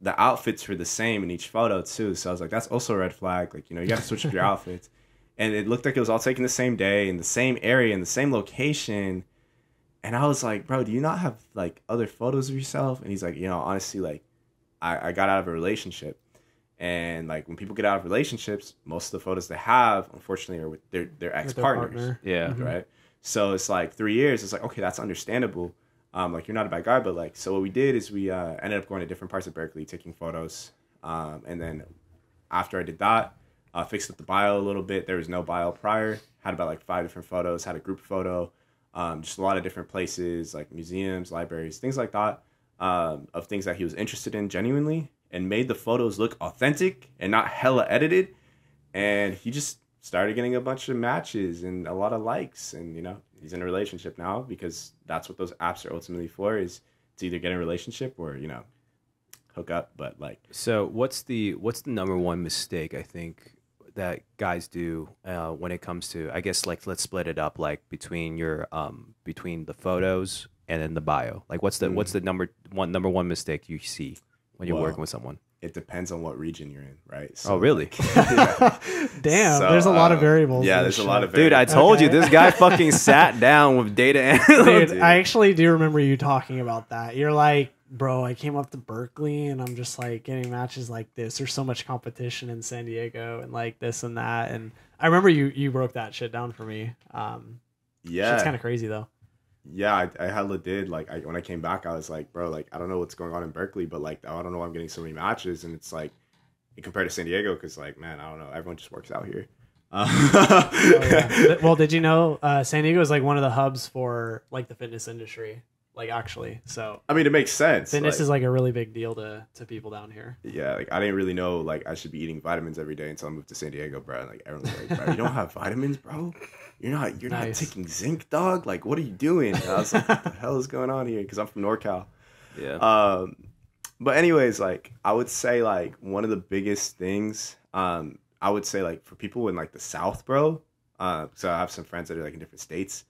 the outfits were the same in each photo, too. So, I was like, that's also a red flag. Like, you know, you got to switch up your outfits. And it looked like it was all taken the same day, in the same area, in the same location. And I was like, bro, do you not have, like, other photos of yourself? And he's like, you know, honestly, like, I, I got out of a relationship. And, like, when people get out of relationships, most of the photos they have, unfortunately, are with their, their ex-partners. Partner. Yeah. Mm-hmm. Right? So, it's, like, three years. It's, like, okay, that's understandable. Um, like, you're not a bad guy, but, like, so what we did is we uh, ended up going to different parts of Berkeley, taking photos. Um, and then after I did that, I uh, fixed up the bio a little bit. There was no bio prior. Had about, like, five different photos. Had a group photo. Um, just a lot of different places, like museums, libraries, things like that, um, of things that he was interested in genuinely. And made the photos look authentic and not hella edited. And he just started getting a bunch of matches and a lot of likes. And, you know, he's in a relationship now because that's what those apps are ultimately for, is to either get in a relationship or, you know, hook up. But, like... So what's the what's the number one mistake, I think, that guys do uh, when it comes to, I guess, like, let's split it up, like, between your, um, between the photos and then the bio. Like, what's the, mm-hmm. what's the number one, number one mistake you see? When you're well, working with someone, it depends on what region you're in, right? So, oh, really? Yeah. Damn, so, there's a lot um, of variables. Yeah, there's shit. a lot of variables. Dude, I told okay. you, this guy fucking sat down with data analytics. Dude, I actually do remember you talking about that. You're like, bro, I came up to Berkeley and I'm just like getting matches like this. There's so much competition in San Diego and like this and that. And I remember you you broke that shit down for me. Um, yeah, it's kind of crazy though. Yeah, I, I hella did. Like, I, when I came back, I was like, bro, like, I don't know what's going on in Berkeley, but, like, I don't know why I'm getting so many matches. And it's, like, compared to San Diego, because, like, man, I don't know. Everyone just works out here. Uh- oh, yeah. Well, did you know uh, San Diego is, like, one of the hubs for, like, the fitness industry? Like, actually, so... I mean, it makes sense. Fitness like, is, like, a really big deal to, to people down here. Yeah, like, I didn't really know, like, I should be eating vitamins every day until I moved to San Diego, bro. And, like, everyone's like, bro, you don't have vitamins, bro? You're not you're nice. not taking zinc, dog. Like, what are you doing? And I was like, what the hell is going on here? Because I'm from NorCal. Yeah. Um, but anyways, like, I would say, like, one of the biggest things, um, I would say, like, for people in, like, the South, bro. Uh, so I have some friends that are, like, in different states.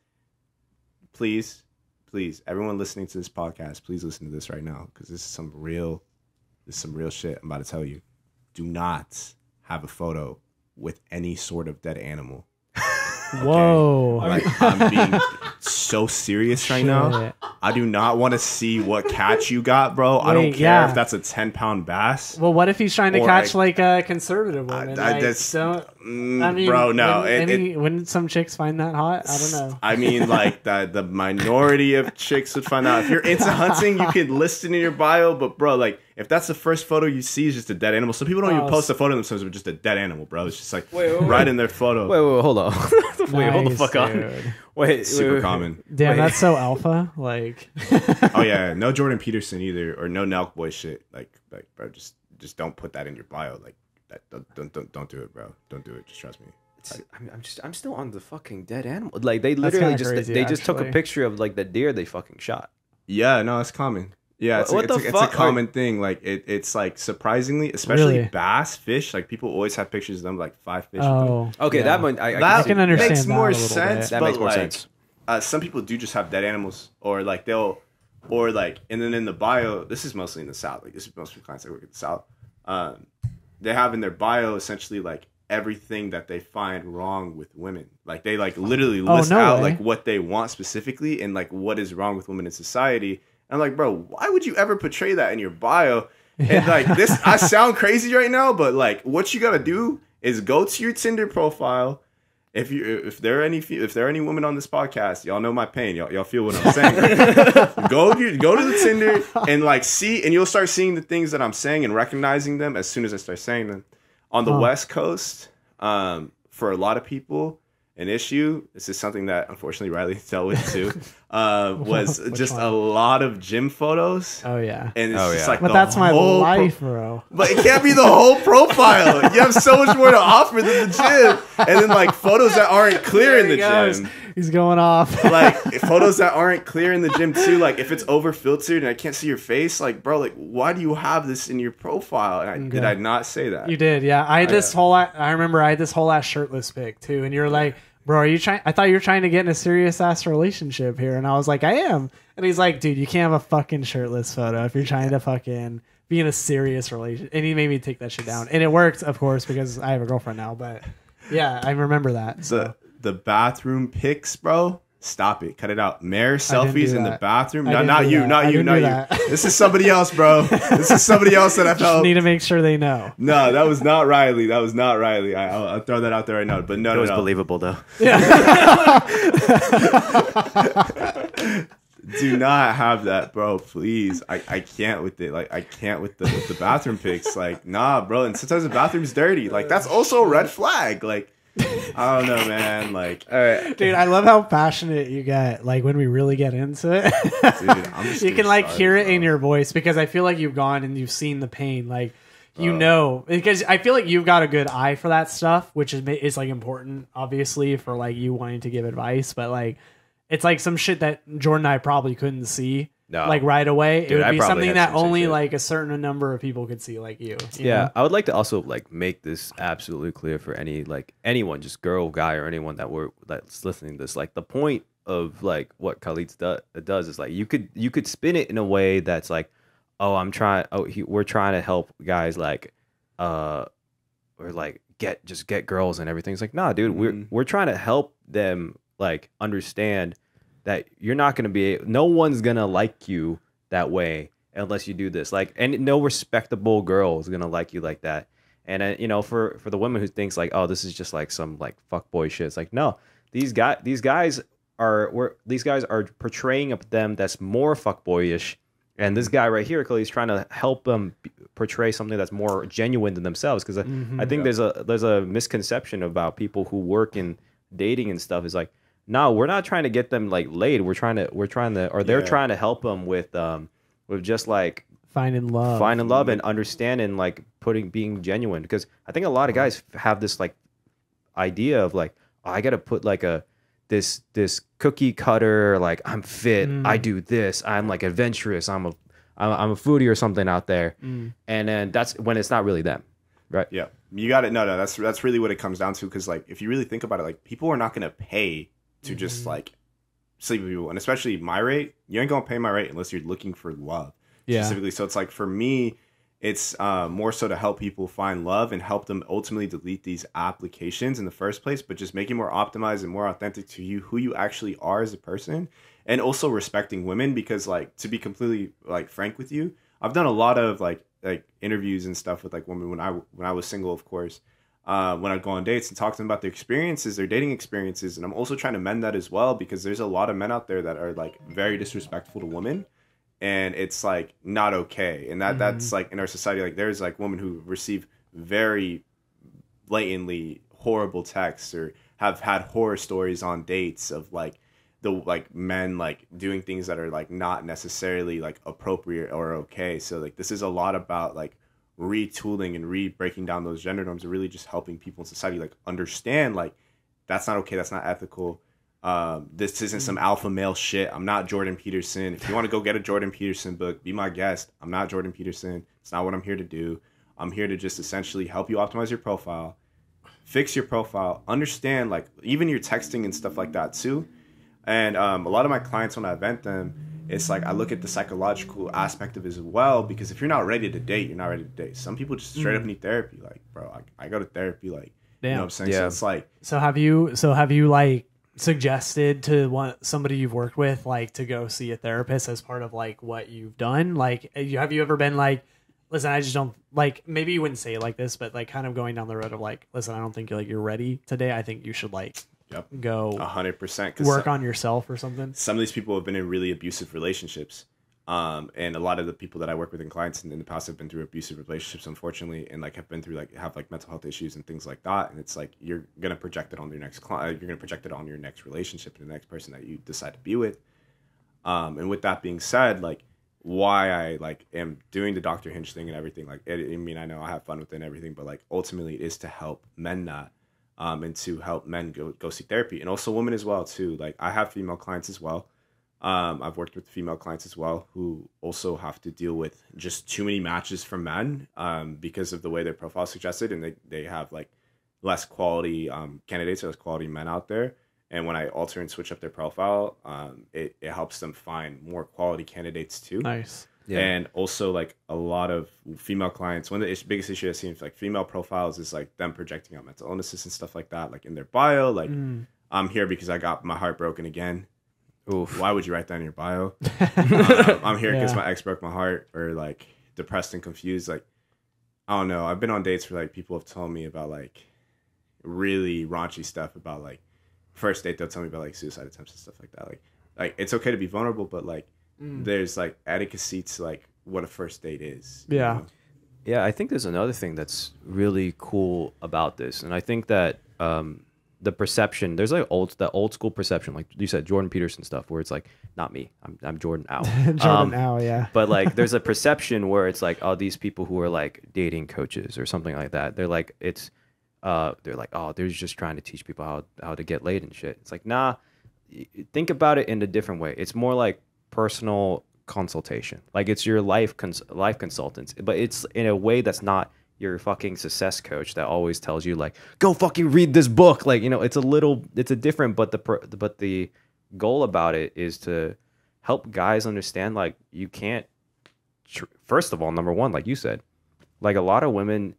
Please, please, everyone listening to this podcast, please listen to this right now. Because this is some real, this is some real shit I'm about to tell you. Do not have a photo with any sort of dead animal. Okay. Whoa. Like, I'm being so serious right Shit. now. I do not want to see what catch you got, bro. Wait, I don't care yeah. if that's a ten pound bass. Well, what if he's trying to catch like, like a conservative woman? I, I, that's, like, don't, I mean, bro, no. Wouldn't, it, any, it, wouldn't some chicks find that hot? I don't know. I mean, like the, the minority of chicks would find out. If you're into hunting, you can list it in your bio, but bro, like, if that's the first photo you see is just a dead animal. So people don't oh, even post a photo of themselves with just a dead animal, bro. It's just like wait, wait, right wait. in their photo. Wait, wait, wait hold on. wait, nice, hold the fuck dude. on. Wait, super wait, common. Damn, wait. that's so alpha. Like. oh yeah, no Jordan Peterson either, or no Nelk Boy shit. Like, like, bro, just, just don't put that in your bio. Like, that, don't, don't, don't do it, bro. Don't do it. Just trust me. It's I, I'm, I'm just I'm still on the fucking dead animal. Like they literally just crazy, they actually. just took a picture of like the deer they fucking shot. Yeah, no, it's common. Yeah, it's, what, a, what it's, the a, fuck? it's a common like, thing. Like it, it's like surprisingly, especially really? bass, fish. Like people always have pictures of them, like five fish. Oh, okay, yeah. that one I, I that can understand. Makes that more sense. That makes more like, sense. Uh, some people do just have dead animals, or like they'll, or like, and then in the bio, this is mostly in the South. Like this is mostly clients that work in the South. Um, they have in their bio essentially like everything that they find wrong with women. Like they like literally list oh, no out way. like what they want specifically and like what is wrong with women in society. I'm like, bro, why would you ever portray that in your bio? And yeah. like this, I sound crazy right now, but like what you got to do is go to your Tinder profile. If you, if there are any, if there are any women on this podcast, y'all know my pain. Y'all, y'all feel what I'm saying. go, go to the Tinder and like see, and you'll start seeing the things that I'm saying and recognizing them as soon as I start saying them. On the oh. West Coast, um, for a lot of people, an issue, this is something that unfortunately Riley dealt with too, uh, was just one? a lot of gym photos. Oh, yeah. And it's oh, just yeah. like, but the that's my life, bro. But it can't be the whole profile. You have so much more to offer than the gym. And then, like, photos that aren't clear there in the goes. gym. He's going off. Like, photos that aren't clear in the gym, too. Like, if it's over filtered and I can't see your face, like, bro, like, why do you have this in your profile? And I, okay. did I not say that? You did, yeah. I had I, this whole, I remember I had this whole ass shirtless pic, too. And you're like, bro, are you trying? I thought you were trying to get in a serious ass relationship here. And I was like, I am. And he's like, dude, you can't have a fucking shirtless photo if you're trying to fucking be in a serious relationship. And he made me take that shit down. And it worked, of course, because I have a girlfriend now. But yeah, I remember that. So the, the bathroom pics, bro. Stop it. Cut it out. Mirror selfies in the bathroom. No, not you, not you, not you. This is somebody else, bro. This is somebody else that I felt. Need to make sure they know. No, that was not Riley. That was not Riley. I, I'll, I'll throw that out there right now. But no, no, it was believable though. Yeah. Do not have that, bro. Please, I, I can't with it. Like I can't with the with the bathroom pics. Like nah, bro. And sometimes the bathroom's dirty. Like that's also a red flag. Like. I don't know, man. Like, all right. Dude, I love how passionate you get. Like when we really get into it, dude, I'm just you can like started, hear it bro. in your voice because I feel like you've gone and you've seen the pain. Like, bro. you know, because I feel like you've got a good eye for that stuff, which is is like important, obviously, for like you wanting to give advice. But like, it's like some shit that Jordan and I probably couldn't see. No. Like right away, dude, it would I be something that only shit. like a certain number of people could see, like you. you yeah, know? I would like to also like make this absolutely clear for any like anyone, just girl, guy, or anyone that we're that's listening to this. Like the point of like what Khaled do does is like you could you could spin it in a way that's like, oh, I'm trying. Oh, he, we're trying to help guys like, uh, or like get just get girls and everything. It's like, nah, dude, mm-hmm. we're we're trying to help them like understand that you're not going to be, no one's going to like you that way unless you do this. Like, and no respectable girl is going to like you like that. And, uh, you know, for, for the woman who thinks like, oh, this is just like some like fuckboy shit. It's like, no, these guys, these guys are, we're, these guys are portraying of them that's more fuckboyish. And this guy right here, Khaled, is trying to help them portray something that's more genuine than themselves. Cause mm-hmm, I, I think yeah. there's a, there's a misconception about people who work in dating and stuff is like, no, we're not trying to get them like laid. We're trying to, we're trying to, or they're yeah. trying to help them with, um, with just like finding love, finding love, and understanding, like putting, being genuine. Because I think a lot of guys have this like idea of like, oh, I got to put like a this this cookie cutter, like I'm fit, mm. I do this, I'm like adventurous, I'm a, I'm a foodie or something out there, mm. and then that's when it's not really them, right? Yeah, you got it. No, no, that's that's really what it comes down to. Because like if you really think about it, like people are not gonna pay to just like sleep with people, and especially my rate, you ain't gonna pay my rate unless you're looking for love yeah. specifically. So it's like for me, it's uh, more so to help people find love and help them ultimately delete these applications in the first place, but just making more optimized and more authentic to you, who you actually are as a person, and also respecting women. Because like to be completely like frank with you, I've done a lot of like like interviews and stuff with like women when I when I was single, of course. Uh, when I go on dates and talk to them about their experiences, their dating experiences. And I'm also trying to mend that as well, because there's a lot of men out there that are like very disrespectful to women, and it's like not okay. And that mm-hmm. that's like in our society, like there's like women who receive very blatantly horrible texts or have had horror stories on dates of like the like men like doing things that are like not necessarily like appropriate or okay. So like this is a lot about like retooling and re-breaking down those gender norms and really just helping people in society, like, understand, like, that's not okay, that's not ethical. Um, this isn't some alpha male shit. I'm not Jordan Peterson. If you want to go get a Jordan Peterson book, be my guest. I'm not Jordan Peterson. It's not what I'm here to do. I'm here to just essentially help you optimize your profile, fix your profile, understand, like, even your texting and stuff like that, too. And um, a lot of my clients, when I vet them, it's like I look at the psychological aspect of it as well, because if you're not ready to date, you're not ready to date. Some people just straight mm-hmm. up need therapy. Like, bro, I, I go to therapy, like, Damn. you know what I'm saying? Yeah. So it's like... So have you, so have you like, suggested to one, somebody you've worked with, like, to go see a therapist as part of, like, what you've done? Like, have you ever been like, listen, I just don't, like, maybe you wouldn't say it like this, but, like, kind of going down the road of, like, listen, I don't think you're, like, you're ready today. I think you should, like, yep. go one hundred percent work some, on yourself or something. Some of these people have been in really abusive relationships. Um, and a lot of the people that I work with and clients in, in the past have been through abusive relationships, unfortunately, and, like, have been through, like, have, like, mental health issues and things like that. And it's like, you're going to project it on your next client, you're going to project it on your next relationship and the next person that you decide to be with. Um, and with that being said, like, why I, like, am doing the Doctor Hinge thing and everything, like, it, I mean, I know I have fun with it and everything, but, like, ultimately it is to help men that, um, and to help men go, go seek therapy, and also women as well, too. Like, I have female clients as well. Um, I've worked with female clients as well who also have to deal with just too many matches from men um, because of the way their profile is suggested, and they, they have, like, less quality um, candidates or less quality men out there. And when I alter and switch up their profile, um, it, it helps them find more quality candidates too. Nice. Yeah. And also, like, a lot of female clients, one of the is- biggest issues I've seen with, like, female profiles is, like, them projecting out mental illnesses and stuff like that, like, in their bio, like, mm. I'm here because I got my heart broken again. Oof. Why would you write that in your bio? um, I'm here because yeah. my ex broke my heart, or, like, depressed and confused. Like, I don't know. I've been on dates where, like, people have told me about, like, really raunchy stuff about, like, first date. They'll tell me about, like, suicide attempts and stuff like that. Like, like it's okay to be vulnerable, but, like, mm. there's, like, etiquette to, like, what a first date is. Yeah. You know? Yeah. I think there's another thing that's really cool about this. And I think that, um, the perception, there's like old the old school perception, like you said, Jordan Peterson stuff, where it's like, not me, I'm I'm Jordan out. Jordan um, out, yeah. But, like, there's a perception where it's like, oh, these people who are, like, dating coaches or something like that, they're like, it's, uh, they're like, oh, they're just trying to teach people how how to get laid and shit. It's like, nah, think about it in a different way. It's more like personal consultation, like it's your life cons- life consultants, but it's in a way that's not your fucking success coach that always tells you, like, go fucking read this book. Like, you know, it's a little, it's a different, but the, but the goal about it is to help guys understand, like, you can't, tr- first of all, number one, like you said, like, a lot of women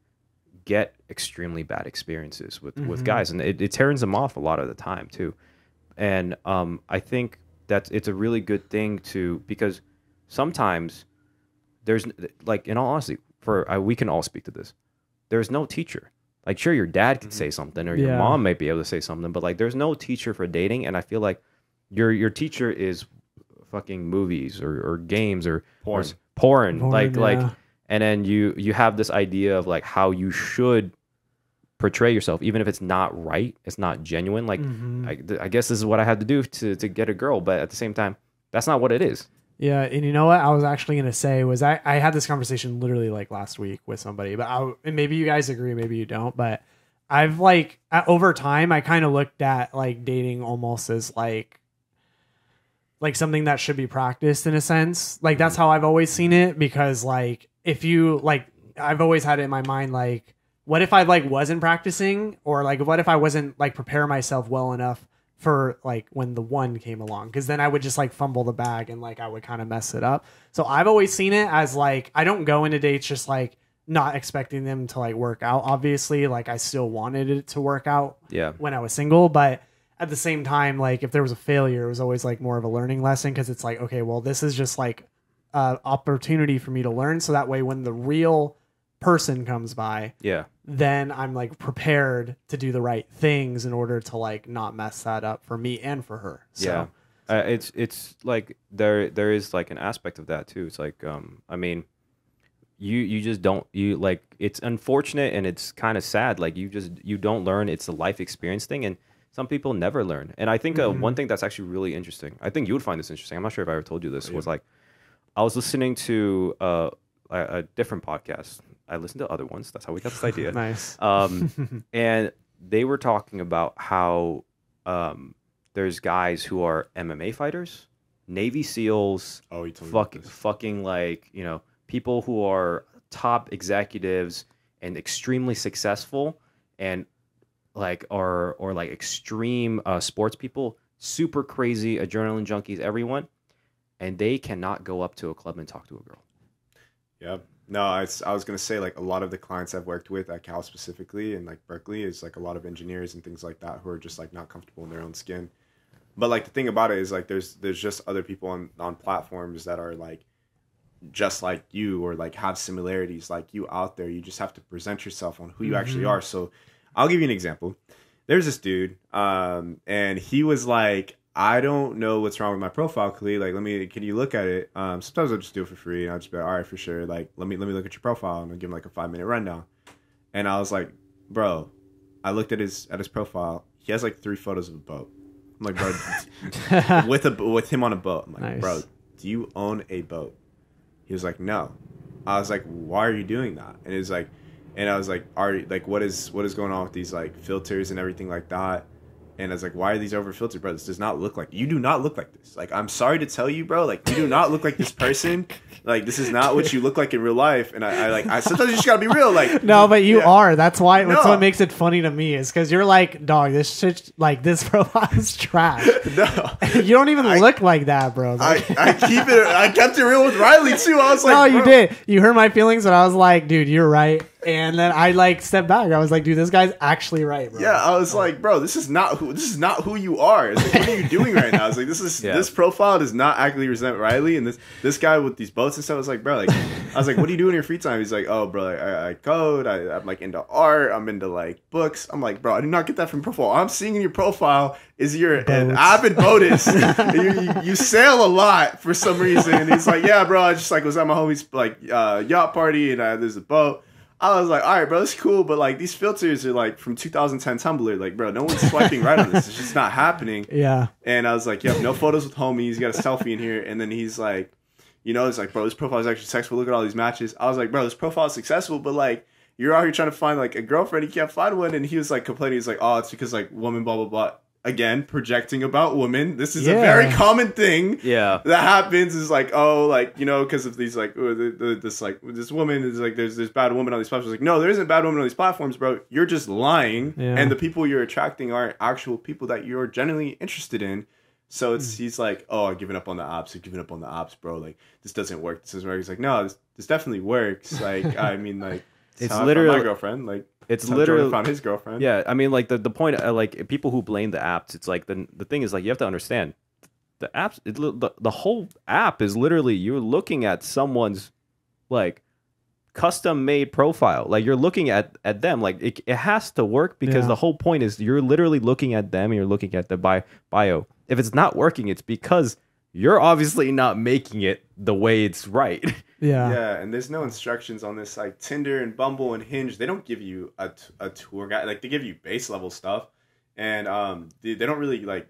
get extremely bad experiences with, mm-hmm. with guys, and it, it turns them off a lot of the time too. And um, I think that's, it's a really good thing to, because sometimes there's, like, in all honesty, for uh, we can all speak to this. There's no teacher. Like, sure, your dad can say something, or your yeah. mom might be able to say something, but, like, there's no teacher for dating. And I feel like your your teacher is fucking movies or, or games or porn. Or porn. porn like yeah. like, and then you you have this idea of, like, how you should portray yourself, even if it's not right, it's not genuine. Like, mm-hmm. I, th- I guess this is what I have to do to to get a girl, but at the same time, that's not what it is. Yeah, and you know what I was actually going to say was I, I had this conversation literally, like, last week with somebody, but I, and maybe you guys agree, maybe you don't, but I've, like, over time, I kind of looked at, like, dating almost as, like, like something that should be practiced in a sense. Like, that's how I've always seen it, because, like, if you, like, I've always had it in my mind, like, what if I, like, wasn't practicing, or, like, what if I wasn't, like, prepare myself well enough for, like, when the one came along, because then I would just, like, fumble the bag, and, like, I would kind of mess it up. So I've always seen it as, like, I don't go into dates just, like, not expecting them to, like, work out. Obviously, like, I still wanted it to work out yeah. when I was single, but at the same time, like, if there was a failure, it was always, like, more of a learning lesson, because it's like, okay, well, this is just, like, uh, opportunity for me to learn, so that way when the real person comes by, yeah, then I'm, like, prepared to do the right things in order to, like, not mess that up for me and for her. So. Yeah, uh, it's it's like there there is, like, an aspect of that too. It's like um, I mean, you you just don't you like it's unfortunate and it's kind of sad. Like you just you don't learn. It's a life experience thing, and some people never learn. And I think mm-hmm. uh, one thing that's actually really interesting. I think you would find this interesting. I'm not sure if I ever told you this. Oh, yeah. Was like I was listening to uh, a, a different podcast. I listened to other ones. That's how we got this idea. Nice. Um, and they were talking about how um, there's guys who are M M A fighters, Navy SEALs, oh, you told fuck, me fucking like, you know, people who are top executives and extremely successful and like are, or like extreme uh, sports people, super crazy adrenaline junkies, everyone. And they cannot go up to a club and talk to a girl. Yeah. No, I, I was going to say, like, a lot of the clients I've worked with at Cal specifically and, like, Berkeley is, like, a lot of engineers and things like that who are just, like, not comfortable in their own skin. But, like, the thing about it is, like, there's there's just other people on, on platforms that are, like, just like you or, like, have similarities like you out there. You just have to present yourself on who you mm-hmm. actually are. So I'll give you an example. There's this dude, um, and he was, like, I don't know what's wrong with my profile, Khaled. Like, let me, can you look at it? Um, sometimes I'll just do it for free. And I'll just be like, all right, for sure. Like, let me, let me look at your profile. And I'll give him like a five minute rundown. And I was like, bro, I looked at his, at his profile. He has like three photos of a boat. I'm like, bro, with a, with him on a boat. I'm like, nice. Bro, do you own a boat? He was like, no. I was like, why are you doing that? And it was like, and I was like, all right, like, what is, what is going on with these like filters and everything like that? And I was like, why are these over-filtered, bro? This does not look like... You do not look like this. Like, I'm sorry to tell you, bro. Like, you do not look like this person. Like, this is not what you look like in real life. And I, I like... I sometimes you just gotta be real. Like... No, but you yeah. are. That's why... No. That's what makes it funny to me is because you're like, dog, this shit... Like, this profile is trash. No. You don't even I, look like that, bro. Like, I, I keep it... I kept it real with Riley, too. I was like... No, you bro. did. You hurt my feelings, and I was like, dude, you're right. And then I like stepped back. I was like, dude, this guy's actually right, bro. Yeah, I was oh. like, bro, this is not who this is not who you are. It's like, what are you doing right now? I was like, this is yeah. this profile does not actually represent Riley. And this this guy with these boats and stuff. I was like, bro, like I was like, what do you do in your free time? He's like, oh, bro, like, I, I code. I, I'm like into art. I'm into like books. I'm like, bro, I do not get that from profile. All I'm seeing in your profile is you're boats. an avid boatist. you, you, you sail a lot for some reason. And he's like, yeah, bro, I just like was at my homie's like uh, yacht party and I, there's a boat. I was like, all right, bro, it's cool, but like these filters are like from two thousand ten Tumblr. Like, bro, no one's swiping right on this. It's just not happening. Yeah. And I was like, yep, no photos with homies. He's got a selfie in here. And then he's like, you know, it's like, bro, this profile is actually successful. Look at all these matches. I was like, bro, this profile is successful, but like you're out here trying to find like a girlfriend. You can't find one. And he was like complaining. He's like, oh, it's because like woman, blah, blah, blah. Again, projecting about women. This is yeah. a very common thing yeah. that happens. Is like, oh, like, you know, because of these, like, oh, the, the, this, like, this woman is like, there's this bad woman on these platforms. Like, no, there isn't bad women on these platforms, bro. You're just lying. Yeah. And the people you're attracting aren't actual people that you're generally interested in. So it's, he's like, oh, I'm giving up on the ops. I'm giving up on the ops, bro. Like, this doesn't work. This doesn't work. He's like, no, this, this definitely works. Like, I mean, like, it's literally my girlfriend. Like, it's so literally Jordan found his girlfriend. Yeah, I mean, like the the point, uh, like people who blame the apps, it's like the the thing is like you have to understand, the apps, it, the the whole app is literally you're looking at someone's like custom made profile, like you're looking at at them, like it it has to work because yeah. the whole point is you're literally looking at them and you're looking at their bi bio. If it's not working, it's because you're obviously not making it the way it's right. Yeah. Yeah, and there's no instructions on this. Like Tinder and Bumble and Hinge, they don't give you a, a tour guide. Like they give you base level stuff, and um, they, they don't really like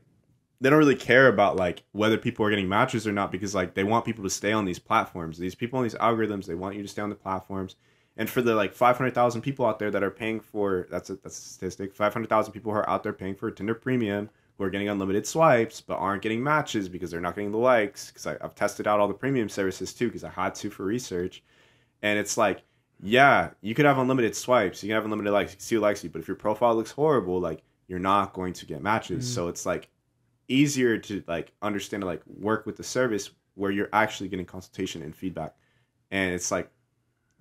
they don't really care about like whether people are getting matches or not because like they want people to stay on these platforms. These people on these algorithms, they want you to stay on the platforms. And for the like five hundred thousand people out there that are paying for that's a, that's a statistic. five hundred thousand people who are out there paying for Tinder Premium. Who are getting unlimited swipes but aren't getting matches because they're not getting the likes. Because I've tested out all the premium services too because I had to for research. And it's like, yeah, you could have unlimited swipes. You can have unlimited likes. You can see who likes you. But if your profile looks horrible, like you're not going to get matches. Mm. So it's like easier to like understand to like work with the service where you're actually getting consultation and feedback. And it's like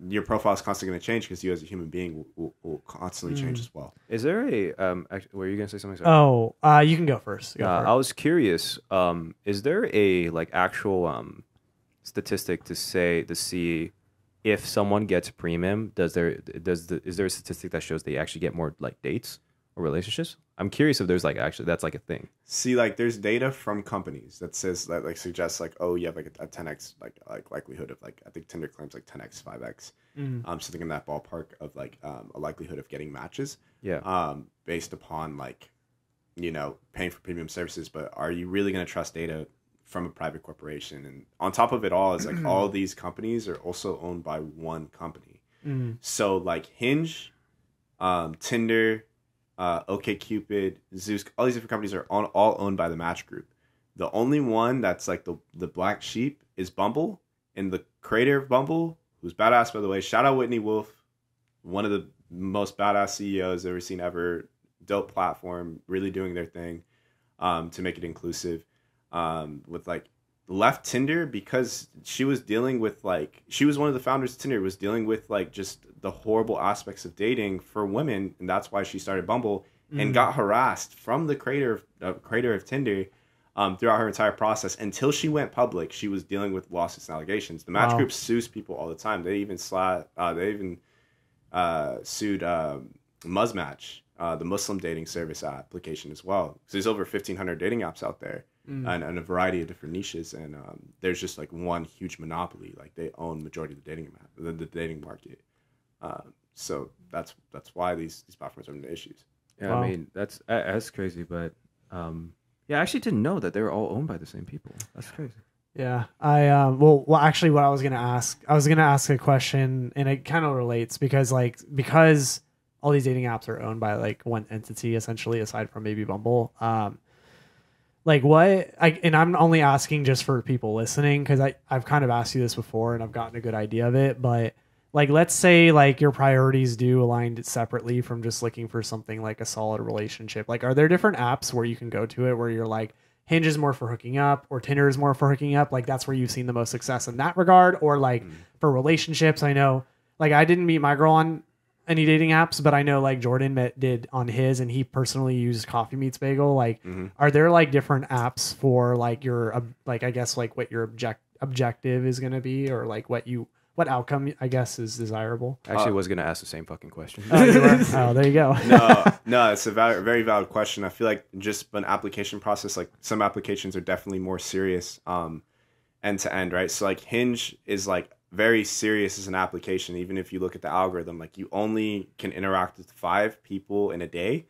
your profile is constantly going to change because you as a human being will, will, will constantly mm. change as well. Is there a, um, actually, were you going to say something? Sorry. Oh, uh, you can go first. Go uh, I was curious, um, is there a like actual um, statistic to say, to see if someone gets premium, does there, does the, is there a statistic that shows they actually get more like dates or relationships? I'm curious if there's like actually that's like a thing. See, like there's data from companies that says that like suggests like, oh, you have like a, a ten X like like likelihood of like I think Tinder claims like ten X, five X, mm. um, something in that ballpark of like um, a likelihood of getting matches. Yeah. Um, based upon like, you know, paying for premium services, but are you really gonna trust data from a private corporation? And on top of it all is like all these companies are also owned by one company. Mm. So like Hinge, um, Tinder, uh, OKCupid, Zeus, all these different companies are on, all owned by the Match Group. The only one that's like the the black sheep is Bumble, and the creator of Bumble, who's badass by the way, shout out Whitney Wolf, one of the most badass C E Os I've ever seen ever. Dope platform, really doing their thing um, to make it inclusive. Um, with like left Tinder because she was dealing with like she was one of the founders of Tinder, was dealing with like just the horrible aspects of dating for women, and that's why she started Bumble mm. and got harassed from the creator of, uh, creator of Tinder um, throughout her entire process until she went public. She was dealing with lawsuits and allegations. The Match wow. Group sues people all the time. They even sla- uh, they even uh, sued uh, Muzz Match. Uh, the Muslim dating service application as well. So there's over fifteen hundred dating apps out there mm. and, and a variety of different niches. And um, there's just like one huge monopoly. Like they own majority of the dating map, the, the dating market. Uh, so that's that's why these, these platforms are into issues. Yeah, wow. I mean, that's that's crazy. But um, yeah, I actually didn't know that they were all owned by the same people. That's crazy. Yeah, I um, well, well, actually what I was going to ask, I was going to ask a question and it kind of relates because like because... all these dating apps are owned by like one entity essentially aside from maybe Bumble. Um, like what I, and I'm only asking just for people listening. Cause I, I've kind of asked you this before and I've gotten a good idea of it, but like, let's say like your priorities do align separately from just looking for something like a solid relationship. Like, are there different apps where you can go to it where you're like Hinge is more for hooking up or Tinder is more for hooking up? Like that's where you've seen the most success in that regard or like mm. for relationships. I know like I didn't meet my girl on any dating apps, but I know like Jordan met, did on his, and he personally used Coffee Meets Bagel. Like, mm-hmm. are there like different apps for like your uh, like I guess like what your object objective is gonna be, or like what you what outcome I guess is desirable? I actually uh, was gonna ask the same fucking question. Oh, you were? Oh there you go. no, no, it's a val- very valid question. I feel like just an application process. Like some applications are definitely more serious, um, end to end, right? So like Hinge is like very serious as an application. Even if you look at the algorithm, like you only can interact with five people in a day,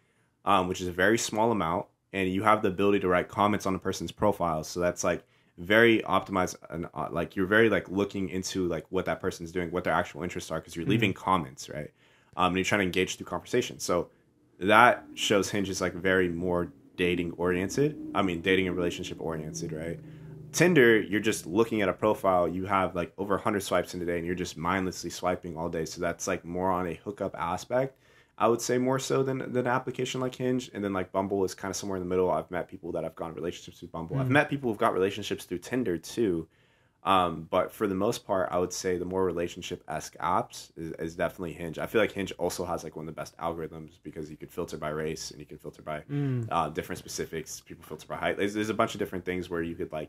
um, which is a very small amount, and you have the ability to write comments on a person's profile. So that's like very optimized, and uh, like you're very like looking into like what that person's doing, what their actual interests are, because you're mm-hmm. leaving comments, right? Um, and you're trying to engage through conversation. So that shows Hinge is like very more dating oriented. I mean, dating and relationship oriented, right? Tinder, you're just looking at a profile. You have like over one hundred swipes in a day, and you're just mindlessly swiping all day. So that's like more on a hookup aspect, I would say, more so than, than an application like Hinge. And then like Bumble is kind of somewhere in the middle. I've met people that have gotten relationships through Bumble. Mm-hmm. I've met people who've got relationships through Tinder too. Um, but for the most part, I would say the more relationship-esque apps is, is definitely Hinge. I feel like Hinge also has like one of the best algorithms because you could filter by race and you can filter by mm. uh, different specifics. People filter by height. There's, there's a bunch of different things where you could like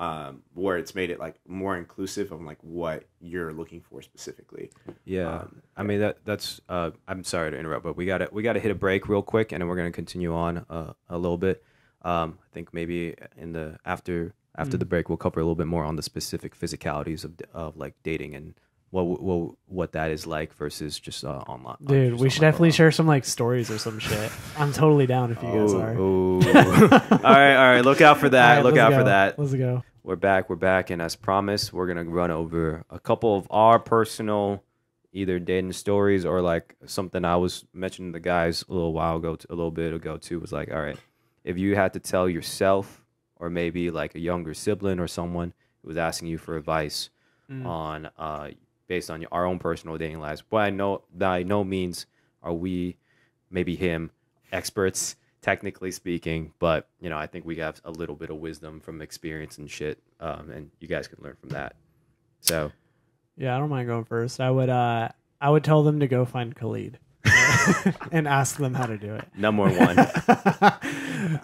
Um, where it's made it like more inclusive of like what you're looking for specifically. Yeah, um, I mean that that's. Uh, I'm sorry to interrupt, but we gotta we gotta hit a break real quick, and then we're gonna continue on uh, a little bit. Um, I think maybe in the after after mm. the break, we'll cover a little bit more on the specific physicalities of of like dating and what what what that is like versus just uh, online. Dude, we should definitely share some like stories or some shit. I'm totally down if you oh, guys are. Oh. all right, all right, look out for that. Right, look out go. for that. Let's go. We're back, we're back, and as promised, we're going to run over a couple of our personal either dating stories or like something I was mentioning to the guys a little while ago, a little bit ago too, was like, all right, if you had to tell yourself or maybe like a younger sibling or someone who was asking you for advice mm. on uh, based on your, our own personal dating lives, by no, by no means are we, maybe him, experts technically speaking, but you know, I think we have a little bit of wisdom from experience and shit, um, and you guys can learn from that. So, yeah, I don't mind going first. I would, uh, I would tell them to go find Khaled and ask them how to do it. Number one.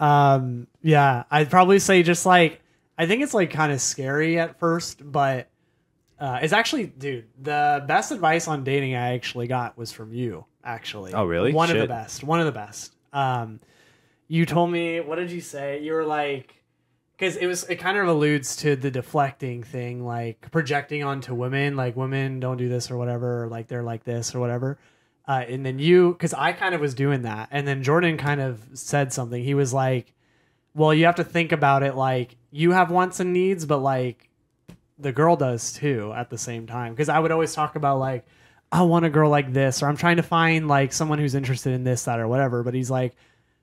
um, yeah, I'd probably say just like I think it's like kind of scary at first, but uh, it's actually, dude, the best advice on dating I actually got was from you. Actually, oh really? One shit. of the best. One of the best. Um. You told me, what did you say? You were like, because it was, it kind of alludes to the deflecting thing, like projecting onto women, like women don't do this or whatever, or like they're like this or whatever. Uh, and then you, because I kind of was doing that. And then Jordan kind of said something. He was like, well, you have to think about it like you have wants and needs, but like the girl does too at the same time. Because I would always talk about like, I want a girl like this, or I'm trying to find like someone who's interested in this, that, or whatever. But he's like,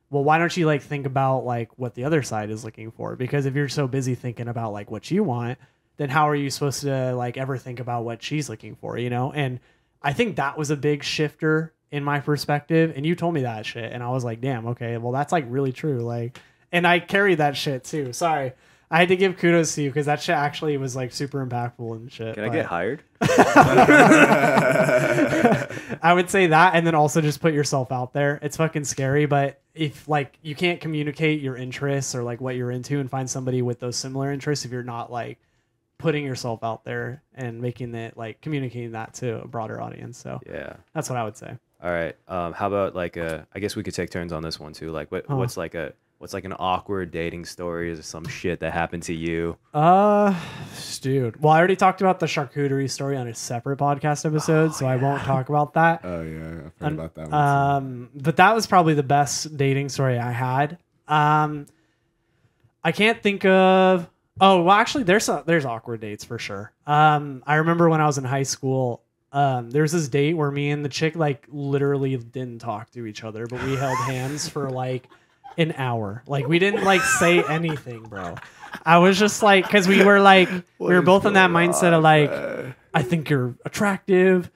well, why don't you like think about like what the other side is looking for? Because if you're so busy thinking about like what you want, then how are you supposed to like ever think about what she's looking for, you know? And I think that was a big shifter in my perspective. And you told me that shit. And I was like, damn, okay, well, that's like really true. Like, and I carry that shit too. Sorry. I had to give kudos to you because that shit actually was like super impactful and shit. Can I but... get hired? I would say that. And then also just put yourself out there. It's fucking scary. But if like you can't communicate your interests or like what you're into and find somebody with those similar interests, if you're not like putting yourself out there and making it like communicating that to a broader audience. So yeah, that's what I would say. All right. Um, how about like a, I guess we could take turns on this one too. Like what, huh. what's like a, What's like an awkward dating story or some shit that happened to you? Uh, dude. Well, I already talked about the charcuterie story on a separate podcast episode, oh, so yeah. I won't talk about that. Oh, yeah. I've heard um, about that one. Um, but that was probably the best dating story I had. Um, I can't think of... Oh, well, actually, there's a, there's awkward dates for sure. Um, I remember when I was in high school... Um, there was this date where me and the chick like literally didn't talk to each other, but we held hands for like... an hour. Like we didn't like say anything, bro. I was just like, because we were like, what we were both in that mindset on, of like, man? I think you're attractive,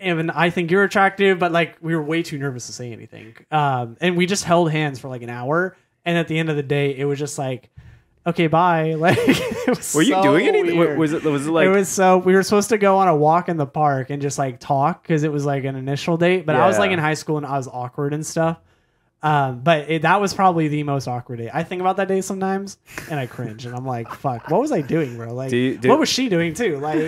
and I think you're attractive, but like we were way too nervous to say anything. Um, and we just held hands for like an hour, and at the end of the day, it was just like, okay, bye. Like, it was were you so doing anything? Weird. Was it? Was it like? It was so we were supposed to go on a walk in the park and just like talk because it was like an initial date. But yeah. I was like in high school and I was awkward and stuff. Um, but it, that was probably the most awkward day. I think about that day sometimes and I cringe and I'm like, fuck, what was I doing, bro? Like, do you, do what was she doing too? Like,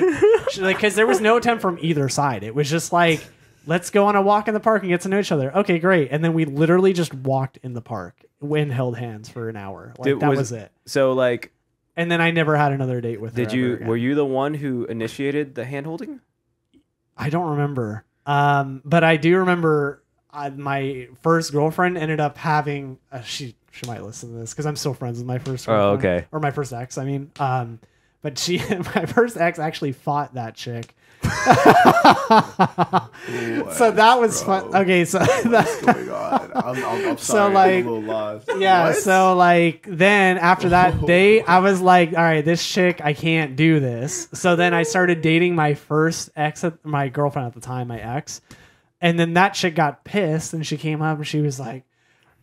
she, like, cause there was no attempt from either side. It was just like, let's go on a walk in the park and get to know each other. Okay, great. And then we literally just walked in the park and held hands for an hour. Like did, that was, was it. So like, and then I never had another date with her. Did you, were you the one who initiated the hand holding? I don't remember. Um, but I do remember I, my first girlfriend ended up having uh, she she might listen to this because I'm still friends with my first girlfriend, oh, okay. or my first ex I mean um but she my first ex actually fought that chick. What, so that was bro? Fun. Okay, so what's that, going on? I'm, I'm, I'm sorry. So like, I'm a little lost. Yeah. What? So like, then after that date, I was like, all right, this chick, I can't do this. So then I started dating my first ex, my girlfriend at the time, my ex. And then that chick got pissed and she came up and she was like,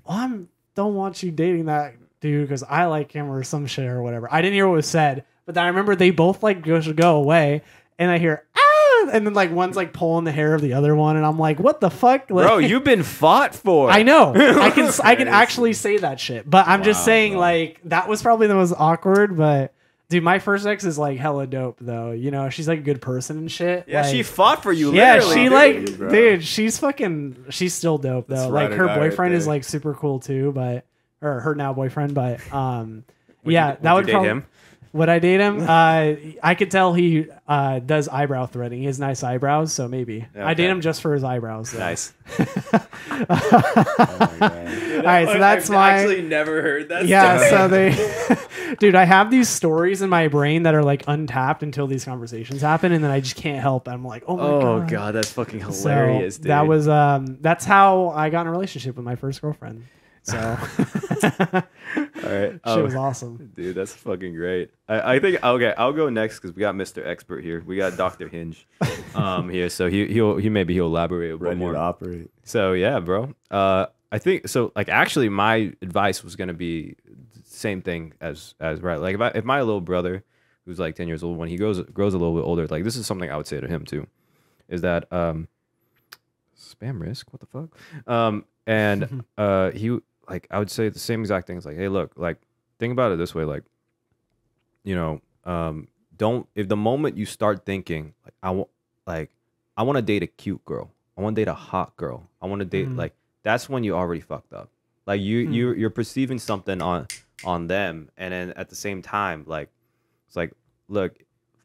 well, I'm don't want you dating that dude because I like him or some shit or whatever. I didn't hear what was said, but then I remember they both like go, go away and I hear, ah, and then like one's like pulling the hair of the other one and I'm like, what the fuck? Like, bro, you've been fought for. I know. I can I can actually say that shit, but I'm wow, just saying bro. Like that was probably the most awkward, but... Dude, my first ex is like hella dope though. You know, she's like a good person and shit. Yeah, like, she fought for you. Yeah, literally. She like, dude, dude, she's fucking, she's still dope though. That's like her boyfriend right is like super cool too, but or her now boyfriend, but um, would yeah, you, that would, would probably. Him? Would I date him? Uh, I could tell he uh, does eyebrow threading. He has nice eyebrows, so maybe. Okay. I date him just for his eyebrows. Though. Nice. Oh my God. Dude, all right, so that's I've my... I've actually never heard that. Yeah, story. So they... Dude, I have these stories in my brain that are like untapped until these conversations happen, and then I just can't help. I'm like, oh my oh, God. Oh God, that's fucking hilarious, so dude. That was, um, that's how I got in a relationship with my first girlfriend. So, all right, she um, was awesome, dude. That's fucking great. I, I think okay, I'll go next because we got Mister Expert here. We got Doctor Hinge, um, here. So he he'll he maybe he'll elaborate a bit more. To operate. So yeah, bro. Uh, I think so. Like actually, my advice was gonna be the same thing as as right. Like if I, if my little brother, who's like ten years old, when he grows grows a little bit older, like this is something I would say to him too, is that um, spam risk. What the fuck? Um, and uh, he. Like, I would say the same exact things. Like, hey, look, like, think about it this way. Like, you know, um, don't, if the moment you start thinking, like, I want, like, I want to date a cute girl. I want to date a hot girl. I want to date, mm. like, that's when you already fucked up. Like, you, mm. you, you're perceiving something on, on them. And then at the same time, like, it's like, look,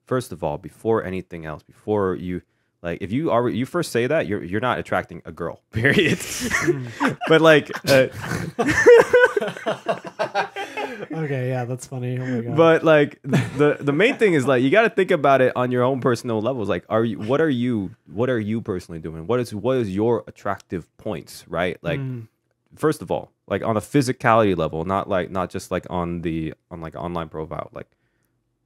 first of all, before anything else, before you, like if you are you first say that you're you're not attracting a girl, period. But like, uh, Okay, yeah, that's funny. Oh my God. But like the the main thing is like you got to think about it on your own personal levels. Like, are you? What are you? What are you personally doing? What is what is your attractive points? Right? Like, mm. first of all, like on a physicality level, not like not just like on the on like online profile. Like,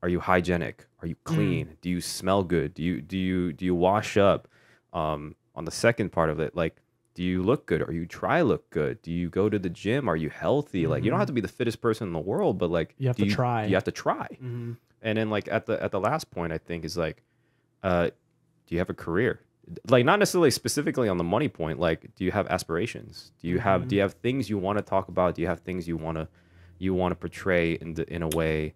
are you hygienic? Are you clean? Mm. Do you smell good? Do you do you do you wash up? Um, on the second part of it, like. Do you look good? Or you try look good? Do you go to the gym? Are you healthy? Like mm-hmm. you don't have to be the fittest person in the world, but like you have to you, try. You have to try. Mm-hmm. And then like at the at the last point, I think is like, uh, do you have a career? Like not necessarily specifically on the money point. Like do you have aspirations? Do you have mm-hmm. do you have things you want to talk about? Do you have things you wanna you want to portray in the, in a way,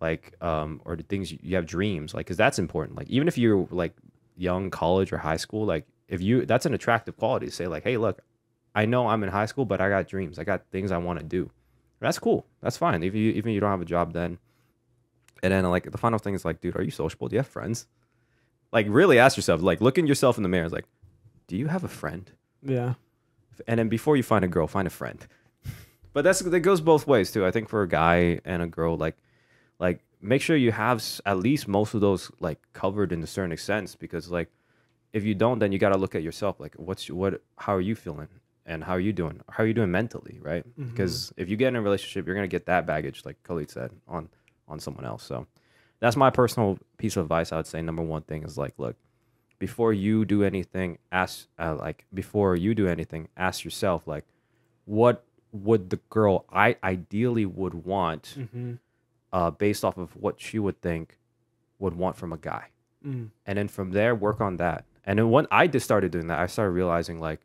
like um, or the things you, you have dreams like because that's important. Like even if you're like young, college or high school, like. If you, that's an attractive quality to say like, hey, look, I know I'm in high school, but I got dreams. I got things I want to do. That's cool. That's fine. If you, even if you don't have a job then. And then like the final thing is like, dude, are you sociable? Do you have friends? Like really ask yourself, like look at yourself in the mirror. It's like, do you have a friend? Yeah. And then before you find a girl, find a friend. But that's, that goes both ways too. I think for a guy and a girl, like, like make sure you have at least most of those like covered in a certain extent because like, if you don't, then you got to look at yourself. Like, what's what? How are you feeling? And how are you doing? How are you doing mentally, right? Because mm-hmm. if you get in a relationship, you're gonna get that baggage, like Khaled said, on on someone else. So that's my personal piece of advice. I would say number one thing is like, look, before you do anything, ask uh, like before you do anything, ask yourself like, what would the girl I ideally would want, mm-hmm. uh, based off of what she would think, would want from a guy, mm. and then from there work on that. And then when I just started doing that, I started realizing like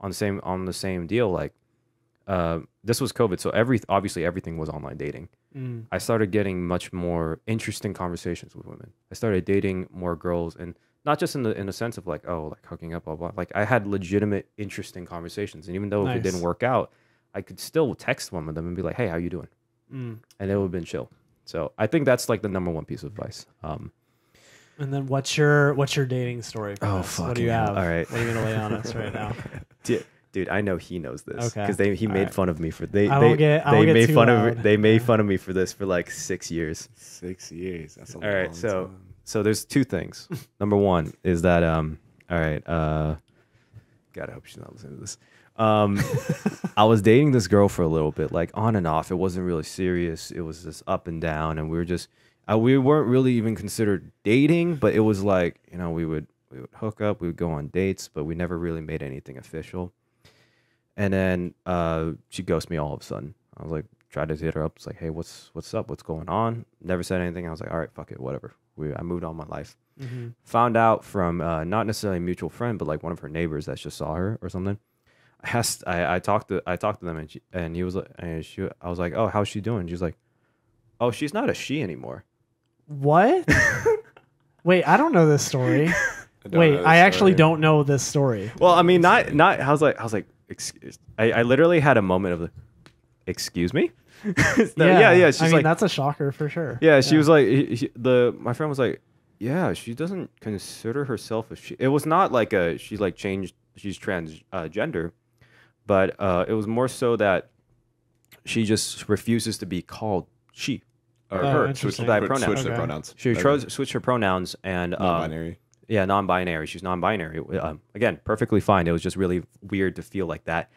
on the same on the same deal, like uh, this was COVID. So every obviously everything was online dating. Mm. I started getting much more interesting conversations with women. I started dating more girls and not just in the in the sense of like, oh, like hooking up, blah, blah. Like I had legitimate, interesting conversations. And even though nice. If it didn't work out, I could still text one of them and be like, hey, how you doing? Mm. And it would have been chill. So I think that's like the number one piece of advice. Um, And then what's your what's your dating story? For oh, fuck. What do you have? All right. What are you going to lay on us right now? Dude, dude, I know he knows this. Okay. Because they he All made right. fun of me for they they, get, they made fun loud. of they made fun of me for this for like six years. Six years. That's a all long right. So time. so there's two things. Number one is that um all right, uh God, I hope she's not listening to this. Um I was dating this girl for a little bit, like on and off. It wasn't really serious. It was just up and down, and we were just Uh, we weren't really even considered dating, but it was like, you know, we would we would hook up, we would go on dates, but we never really made anything official. And then uh, she ghosted me all of a sudden. I was like, tried to hit her up. It's like, hey, what's what's up? What's going on? Never said anything. I was like, all right, fuck it, whatever. We I moved on my life. Mm-hmm. Found out from uh, not necessarily a mutual friend, but like one of her neighbors that just saw her or something. I asked, I, I talked to I talked to them, and she, and he was like, and she I was like, oh, how's she doing? She was like, oh, she's not a she anymore. What? Wait, I don't know this story. I Wait, this I actually story. don't know this story. Well, I mean, not not. I was like, I was like, excuse. I, I literally had a moment of, like, excuse me. so, yeah, yeah, yeah. She's I mean, like, that's a shocker for sure. Yeah, she yeah. was like, he, he, the my friend was like, yeah, she doesn't consider herself a she. It was not like a she's like changed. She's transgender, uh, gender, but uh, it was more so that she just refuses to be called she. Or oh, her, switch their pronouns. Switch okay. their pronouns. She chose, switched her pronouns and... Non-binary. Um, yeah, non-binary. She's non-binary. Um, again, perfectly fine. It was just really weird to feel like that.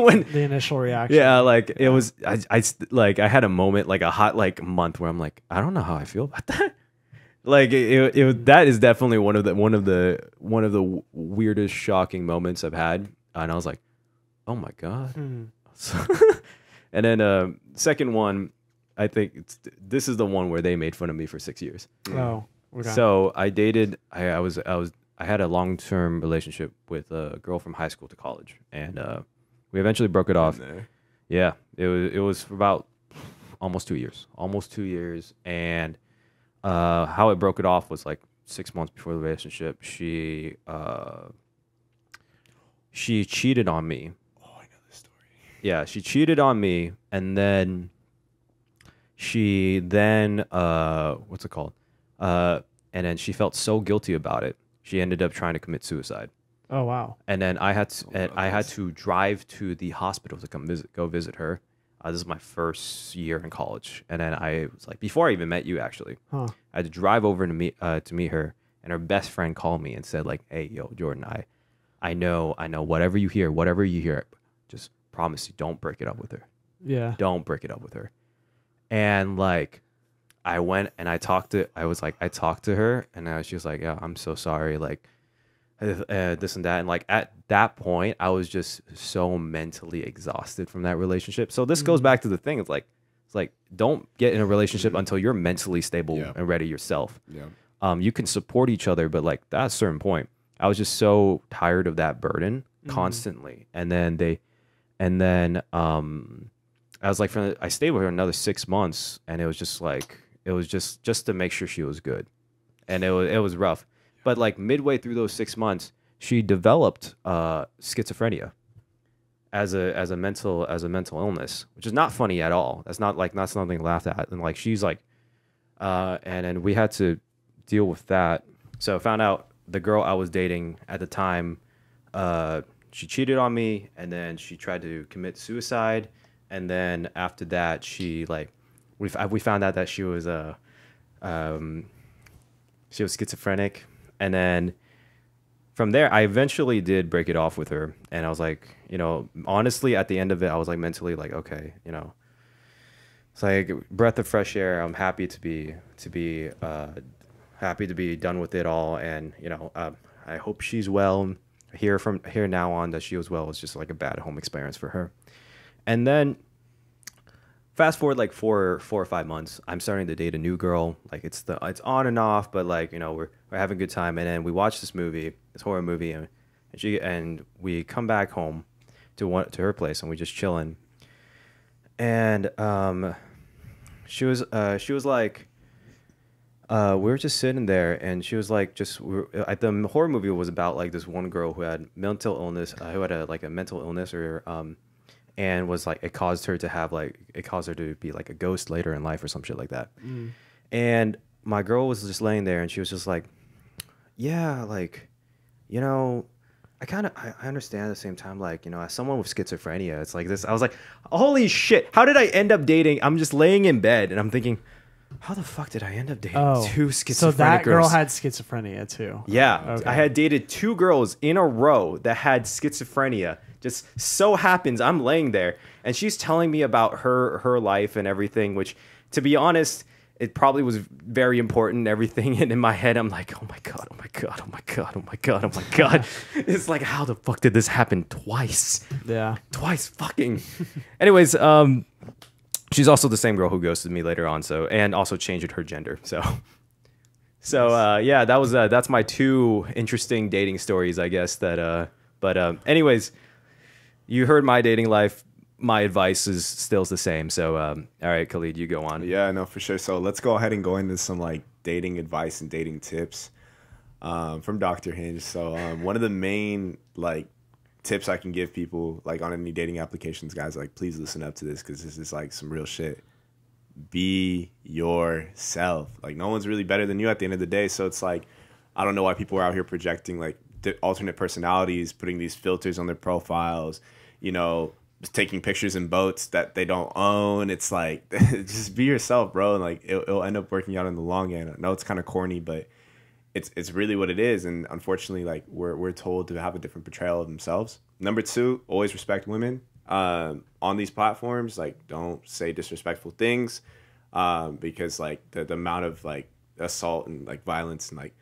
when The initial reaction. Yeah, like, yeah. it was... I, I, like, I had a moment, like a hot, like, month where I'm like, I don't know how I feel about that. Like, it, it, it, that is definitely one of the one of the, one of the weirdest, shocking moments I've had. And I was like, oh, my God. Mm. And then uh, second one... I think it's, this is the one where they made fun of me for six years. Oh, okay. So I dated. I, I was. I was. I had a long-term relationship with a girl from high school to college, and uh, we eventually broke it off. Yeah, it was. It was for about almost two years. Almost two years, and uh, how I broke it off was like six months before the relationship. She uh, she cheated on me. Oh, I know this story. Yeah, she cheated on me, and then. She then, uh, what's it called? Uh, and then she felt so guilty about it. She ended up trying to commit suicide. Oh wow! And then I had to, oh, and I had to drive to the hospital to come visit, go visit her. Uh, this is my first year in college. And then I was like, before I even met you, actually, huh. I had to drive over to meet uh, to meet her. And her best friend called me and said, like, hey, yo, Jordan, I, I know, I know, whatever you hear, whatever you hear, just promise you, don't break it up with her. Yeah. Don't break it up with her. And like, I went and I talked to, I was like, I talked to her, and I was, she was like, yeah, I'm so sorry, like, uh, this and that. And like, at that point, I was just so mentally exhausted from that relationship. So this mm-hmm. goes back to the thing. It's like, it's like, don't get in a relationship until you're mentally stable yeah. and ready yourself. Yeah. Um, you can support each other, but like, at a certain point, I was just so tired of that burden constantly. Mm-hmm. And then they, and then um, I was like, for, I stayed with her another six months, and it was just like, it was just just to make sure she was good, and it was it was rough. But like midway through those six months, she developed uh, schizophrenia as a as a mental as a mental illness, which is not funny at all. That's not like not something laughed at. And like she's like, uh, and and we had to deal with that. So I found out the girl I was dating at the time, uh, she cheated on me, and then she tried to commit suicide, and then after that, she like. We we found out that she was uh, um, she was schizophrenic, and then from there, I eventually did break it off with her, and I was like, you know, honestly, at the end of it, I was like mentally like, okay, you know, it's like breath of fresh air. I'm happy to be to be uh, happy to be done with it all, and you know, uh, I hope she's well. Here from here now on that she was well was just like a bad home experience for her, and then. Fast forward like four, four or five months. I'm starting to date a new girl. Like it's the it's on and off, but like you know we're we're having a good time. And then we watch this movie, this horror movie, and, and she and we come back home to one to her place, and we just chilling. And um, she was uh she was like, uh we were just sitting there, and she was like just we were, the horror movie was about like this one girl who had mental illness, uh, who had a like a mental illness or um. And was like, it caused her to have like, it caused her to be like a ghost later in life or some shit like that. Mm. And my girl was just laying there, and she was just like, yeah, like, you know, I kind of, I understand at the same time, like, you know, as someone with schizophrenia, it's like this. I was like, holy shit, how did I end up dating? I'm just laying in bed, and I'm thinking, how the fuck did I end up dating oh, two schizophrenic so that girls? Girl had schizophrenia too. Yeah. Okay. I had dated two girls in a row that had schizophrenia. Just so happens I'm laying there, and she's telling me about her her life and everything, which, to be honest, it probably was very important, everything. And in my head, I'm like, oh my God, oh my God, oh my God, oh my God, oh my God. It's like, how the fuck did this happen twice? Yeah. Twice fucking. Anyways, um... she's also the same girl who ghosted me later on, so and also changed her gender. So, so uh, yeah, that was uh, that's my two interesting dating stories, I guess. That, uh, but um, anyways, you heard my dating life. My advice is still the same. So, um, all right, Khaled, you go on. Yeah, no, for sure. So let's go ahead and go into some like dating advice and dating tips um, from Doctor Hinge. So um, one of the main like. tips I can give people like on any dating applications, guys, like please listen up to this, because this is like some real shit. Be yourself. Like no one's really better than you at the end of the day. So it's like, I don't know why people are out here projecting like alternate personalities, putting these filters on their profiles, you know, taking pictures in boats that they don't own. It's like, just be yourself, bro. And like it'll, it'll end up working out in the long end. I know it's kind of corny, but It's it's really what it is, and unfortunately, like we're we're told to have a different portrayal of themselves. Number two, always respect women um, on these platforms. Like, don't say disrespectful things, um, because like the, the amount of like assault and like violence and like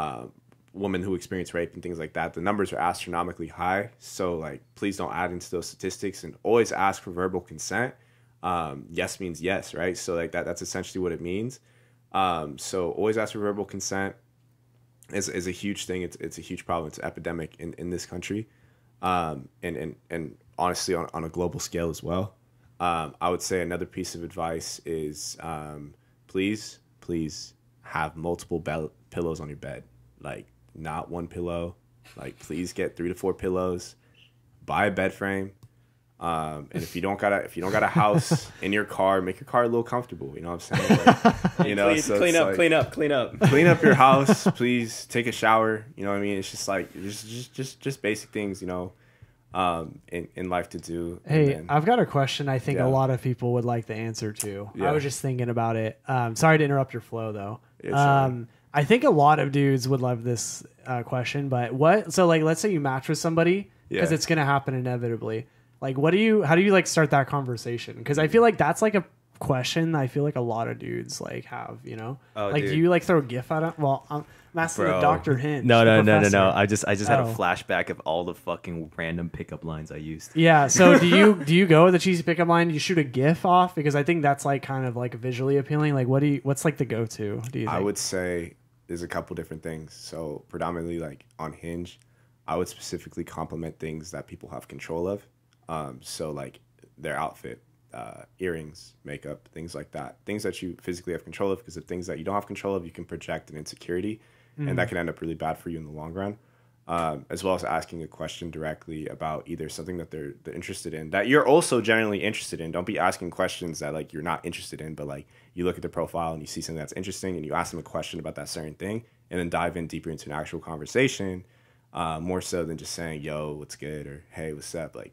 uh, women who experience rape and things like that, the numbers are astronomically high. So like, please don't add into those statistics, and always ask for verbal consent. Um, yes means yes, right? So like that that's essentially what it means. Um, so always ask for verbal consent. Is, is a huge thing. It's, it's a huge problem. It's an epidemic in, in this country. Um, and, and, and honestly, on, on a global scale as well. Um, I would say another piece of advice is um, please, please have multiple be pillows on your bed. Like, not one pillow. Like, please get three to four pillows. Buy a bed frame. Um, and if you don't got a, if you don't got a house in your car, make your car a little comfortable. You know what I'm saying? Like, you know, clean, so clean up, like, clean up, clean up, clean up your house. Please take a shower. You know what I mean? It's just like, just, just, just, just basic things, you know, um, in, in life to do. Hey, then, I've got a question I think yeah. a lot of people would like the answer to. Yeah. I was just thinking about it. Um, sorry to interrupt your flow, though. It's, um, uh, I think a lot of dudes would love this uh, question, but what? So, like, let's say you match with somebody because yeah. it's going to happen inevitably. Like, what do you, how do you like start that conversation? Because I feel like that's like a question I feel like a lot of dudes like have, you know? Oh, like, dude. Do you like throw a gif at it? Well, I'm asking the Doctor Hinge. No, no, no, no, no. I just, I just oh. had a flashback of all the fucking random pickup lines I used. Yeah. So do you, do you go with the cheesy pickup line? Do you shoot a gif off? Because I think that's like kind of like visually appealing. Like, what do you, what's like the go-to? Do you think? I would say there's a couple different things. So predominantly like on Hinge, I would specifically compliment things that people have control of. Um, so like their outfit, uh, earrings, makeup, things like that, things that you physically have control of, because the things that you don't have control of, you can project an insecurity mm. and that can end up really bad for you in the long run. Um, as well as asking a question directly about either something that they're, they're interested in that you're also generally interested in. Don't be asking questions that like you're not interested in, but like you look at the profile and you see something that's interesting and you ask them a question about that certain thing and then dive in deeper into an actual conversation, uh, more so than just saying, yo, what's good? Or, hey, what's up? Like,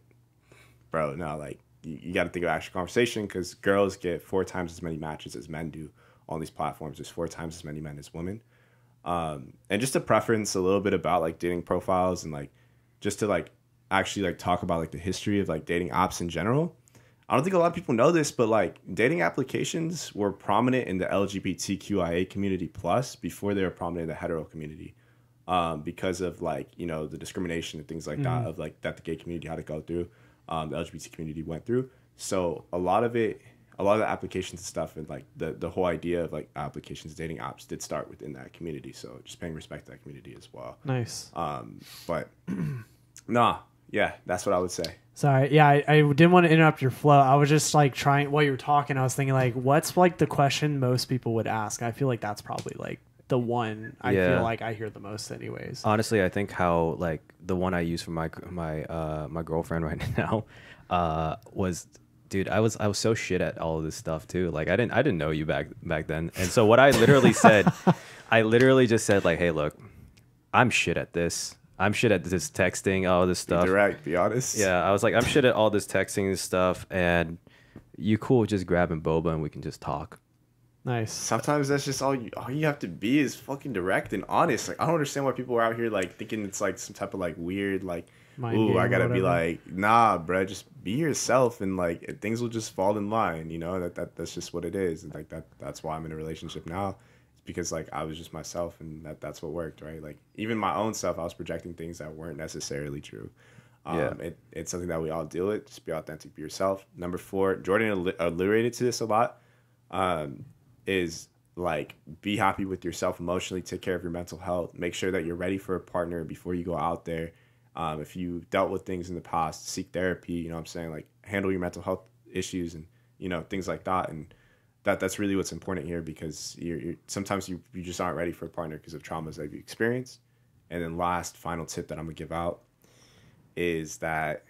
bro, no, like, you, you got to think of actual conversation, because girls get four times as many matches as men do on these platforms. There's four times as many men as women. Um, and just a preference a little bit about, like, dating profiles and, like, just to, like, actually, like, talk about, like, the history of, like, dating apps in general. I don't think a lot of people know this, but, like, dating applications were prominent in the L G B T Q I A community plus before they were prominent in the hetero community um, because of, like, you know, the discrimination and things like mm-hmm. that of, like, that the gay community had to go through. Um, the L G B T community went through. So a lot of it, a lot of the applications and stuff and like the, the whole idea of like applications, dating apps did start within that community. So just paying respect to that community as well. Nice. Um, but nah, yeah, that's what I would say. Sorry. Yeah. I, I didn't want to interrupt your flow. I was just like trying, while you were talking, I was thinking like, what's like the question most people would ask? I feel like that's probably like the one I yeah. feel like I hear the most anyways. Honestly, I think how like the one I use for my my uh my girlfriend right now uh was, dude, I was I was so shit at all of this stuff too. Like I didn't I didn't know you back back then. And so what I literally said, I literally just said like, hey, look, I'm shit at this. I'm shit at this texting, all this stuff. Be direct, be honest. Yeah, I was like, I'm shit at all this texting and stuff, and you cool with just grabbing boba and we can just talk. Nice. Sometimes that's just all you all you have to be is fucking direct and honest. Like I don't understand why people are out here like thinking it's like some type of like weird like mind ooh I gotta be like nah bro, just be yourself and like things will just fall in line, you know. That, that that's just what it is. And like that that's why I'm in a relationship now. It's because like I was just myself and that that's what worked, right? Like even my own self, I was projecting things that weren't necessarily true. Um, yeah. it, it's something that we all deal with. Just be authentic, be yourself. Number four, Jordan alluded to this a lot. Um, is like be happy with yourself emotionally, take care of your mental health, make sure that you're ready for a partner before you go out there. Um, if you dealt with things in the past, seek therapy, you know what I'm saying? Like handle your mental health issues and, you know, things like that. And that that's really what's important here, because you're, you're sometimes you, you just aren't ready for a partner because of traumas that you experienced. And then last final tip that I'm gonna give out is that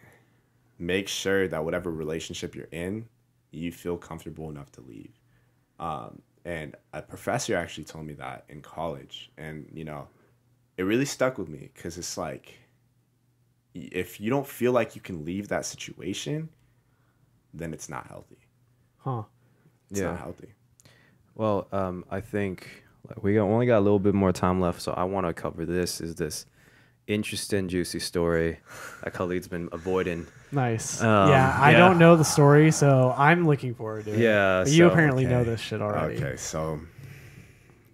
make sure that whatever relationship you're in, you feel comfortable enough to leave. Um, and a professor actually told me that in college, and, you know, it really stuck with me, because it's like, if you don't feel like you can leave that situation, then it's not healthy. Huh. It's yeah. not healthy. Well, um, I think we only got a little bit more time left, so I want to cover this, is this interesting, juicy story that Khaled's been avoiding. Nice. Um, yeah, I yeah. don't know the story, so I'm looking forward to it. Yeah, but you so, apparently okay. know this shit already. Okay, so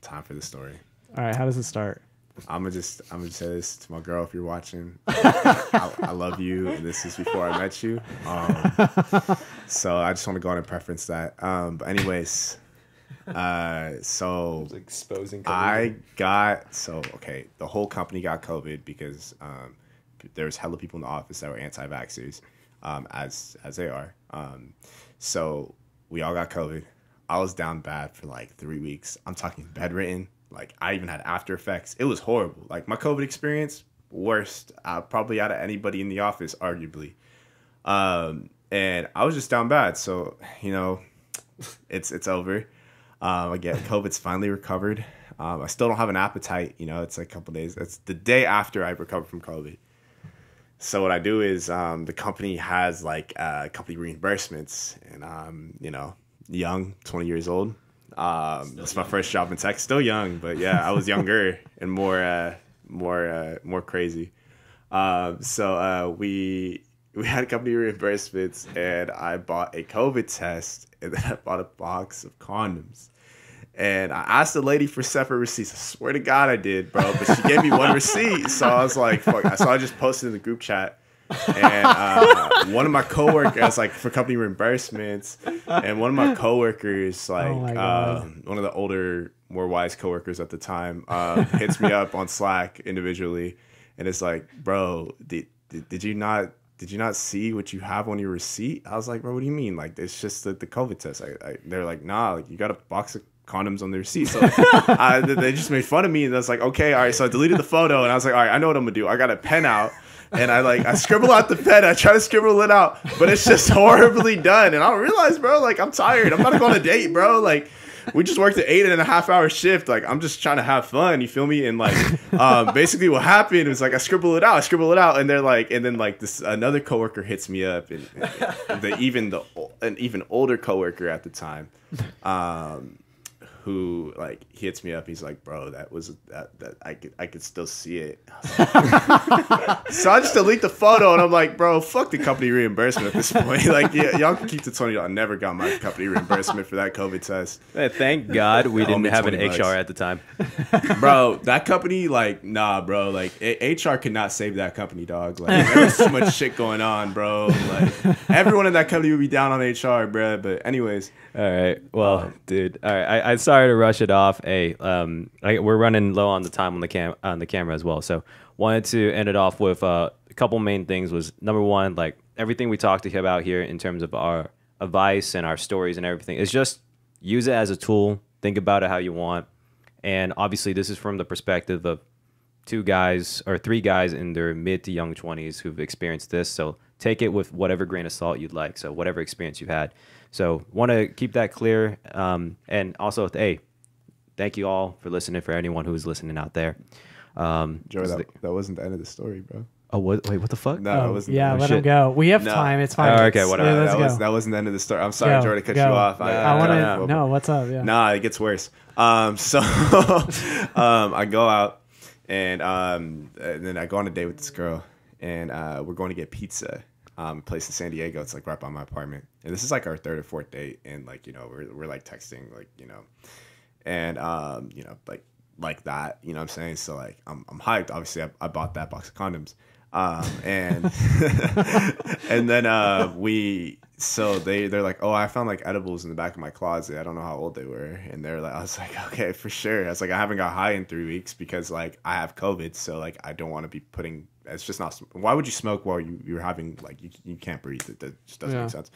time for the story. All right, how does it start? I'm gonna just I'm gonna say this to my girl if you're watching. I, I love you, and this is before I met you. Um, so I just want to go on and preference that. Um, but anyways, uh, so I exposing. COVID. I got so okay. The whole company got COVID because. Um, There was hella people in the office that were anti-vaxxers, um, as as they are. Um, so we all got COVID. I was down bad for like three weeks. I'm talking bedridden. Like I even had after effects. It was horrible. Like my COVID experience, worst uh, probably out of anybody in the office, arguably. Um, and I was just down bad. So you know, it's it's over. Um, again, COVID's finally recovered. Um, I still don't have an appetite. You know, it's like a couple days. It's the day after I recovered from COVID. So what I do is um, the company has like uh, company reimbursements, and I'm, you know, young, twenty years old. Um, that's my first job in tech. Still young, but yeah, I was younger and more, uh, more, uh, more crazy. Um, so uh, we we had company reimbursements, and I bought a COVID test, and then I bought a box of condoms. And I asked the lady for separate receipts. I swear to God I did, bro. But she gave me one receipt. So I was like, fuck. So I just posted in the group chat. And uh, one of my coworkers, like, for company reimbursements. And one of my coworkers, like, oh my um, one of the older, more wise coworkers at the time, uh, hits me up on Slack individually. And it's like, bro, did, did, did you not... Did you not see what you have on your receipt? I was like, bro, what do you mean? Like, it's just the, the COVID test. I, I, they're like, nah, like, you got a box of condoms on their receipt. So like, I, they just made fun of me. And I was like, okay, all right. So I deleted the photo. And I was like, all right, I know what I'm going to do. I got a pen out. And I, like, I scribble out the pen. I try to scribble it out. But it's just horribly done. And I realized, bro, like, I'm tired. I'm about to go on a date, bro. Like, we just worked an eight and a half hour shift. Like, I'm just trying to have fun. You feel me? And like, um, basically what happened was like, I scribble it out, I scribble it out. And they're like, and then like this, another coworker hits me up, and, and the, even the, an even older coworker at the time, um, who like hits me up. He's like, bro, that was, that, that I could, I could still see it. So I just delete the photo, and I'm like, bro, fuck the company reimbursement at this point. Like, yeah, y'all can keep the twenty dollars. I never got my company reimbursement for that COVID test. Hey, thank God we didn't have an bucks. H R at the time. Bro, that company, like, nah, bro. Like, H R could not save that company, dog. Like, there was so much shit going on, bro. Like, everyone in that company would be down on H R, bro. But anyways. All right. Well, um, dude. All right. I, I'm sorry to rush it off. Hey, um, I, we're running low on the time on the cam on the camera as well. So wanted to end it off with uh, a couple main things. Was number one, like everything we talked about here in terms of our advice and our stories and everything, is just use it as a tool. Think about it how you want. And obviously, this is from the perspective of two guys or three guys in their mid to young twenties who've experienced this. So take it with whatever grain of salt you'd like. So whatever experience you've had. So want to keep that clear. Um, and also, hey, thank you all for listening, for anyone who is listening out there. Um, Joey, that, that wasn't the end of the story, bro. Oh, what, wait, what the fuck? No, oh, it wasn't. Yeah, let shit. him go. We have no. time. It's fine. Oh, okay, whatever. Yeah, that, was, that wasn't the end of the story. I'm sorry, Joey, to cut go. you off. I, I, I want to know. No, what's up? Yeah. Nah, it gets worse. Um, so um, I go out, and, um, and then I go on a date with this girl. And uh, we're going to get pizza, um, a place in San Diego. It's like right by my apartment. And this is like our third or fourth date. And like, you know, we're, we're like texting, like, you know, and, um, you know, like like that, you know what I'm saying? So like, I'm, I'm hyped. Obviously, I, I bought that box of condoms. Um, and and then uh, we, so they, they're like, oh, I found like edibles in the back of my closet. I don't know how old they were. And they're like, I was like, okay, for sure. I was like, I haven't got high in three weeks because like I have COVID. So like, I don't want to be putting... It's just not. Why would you smoke while you, you're having like you, you can't breathe? It, that just doesn't yeah. make sense.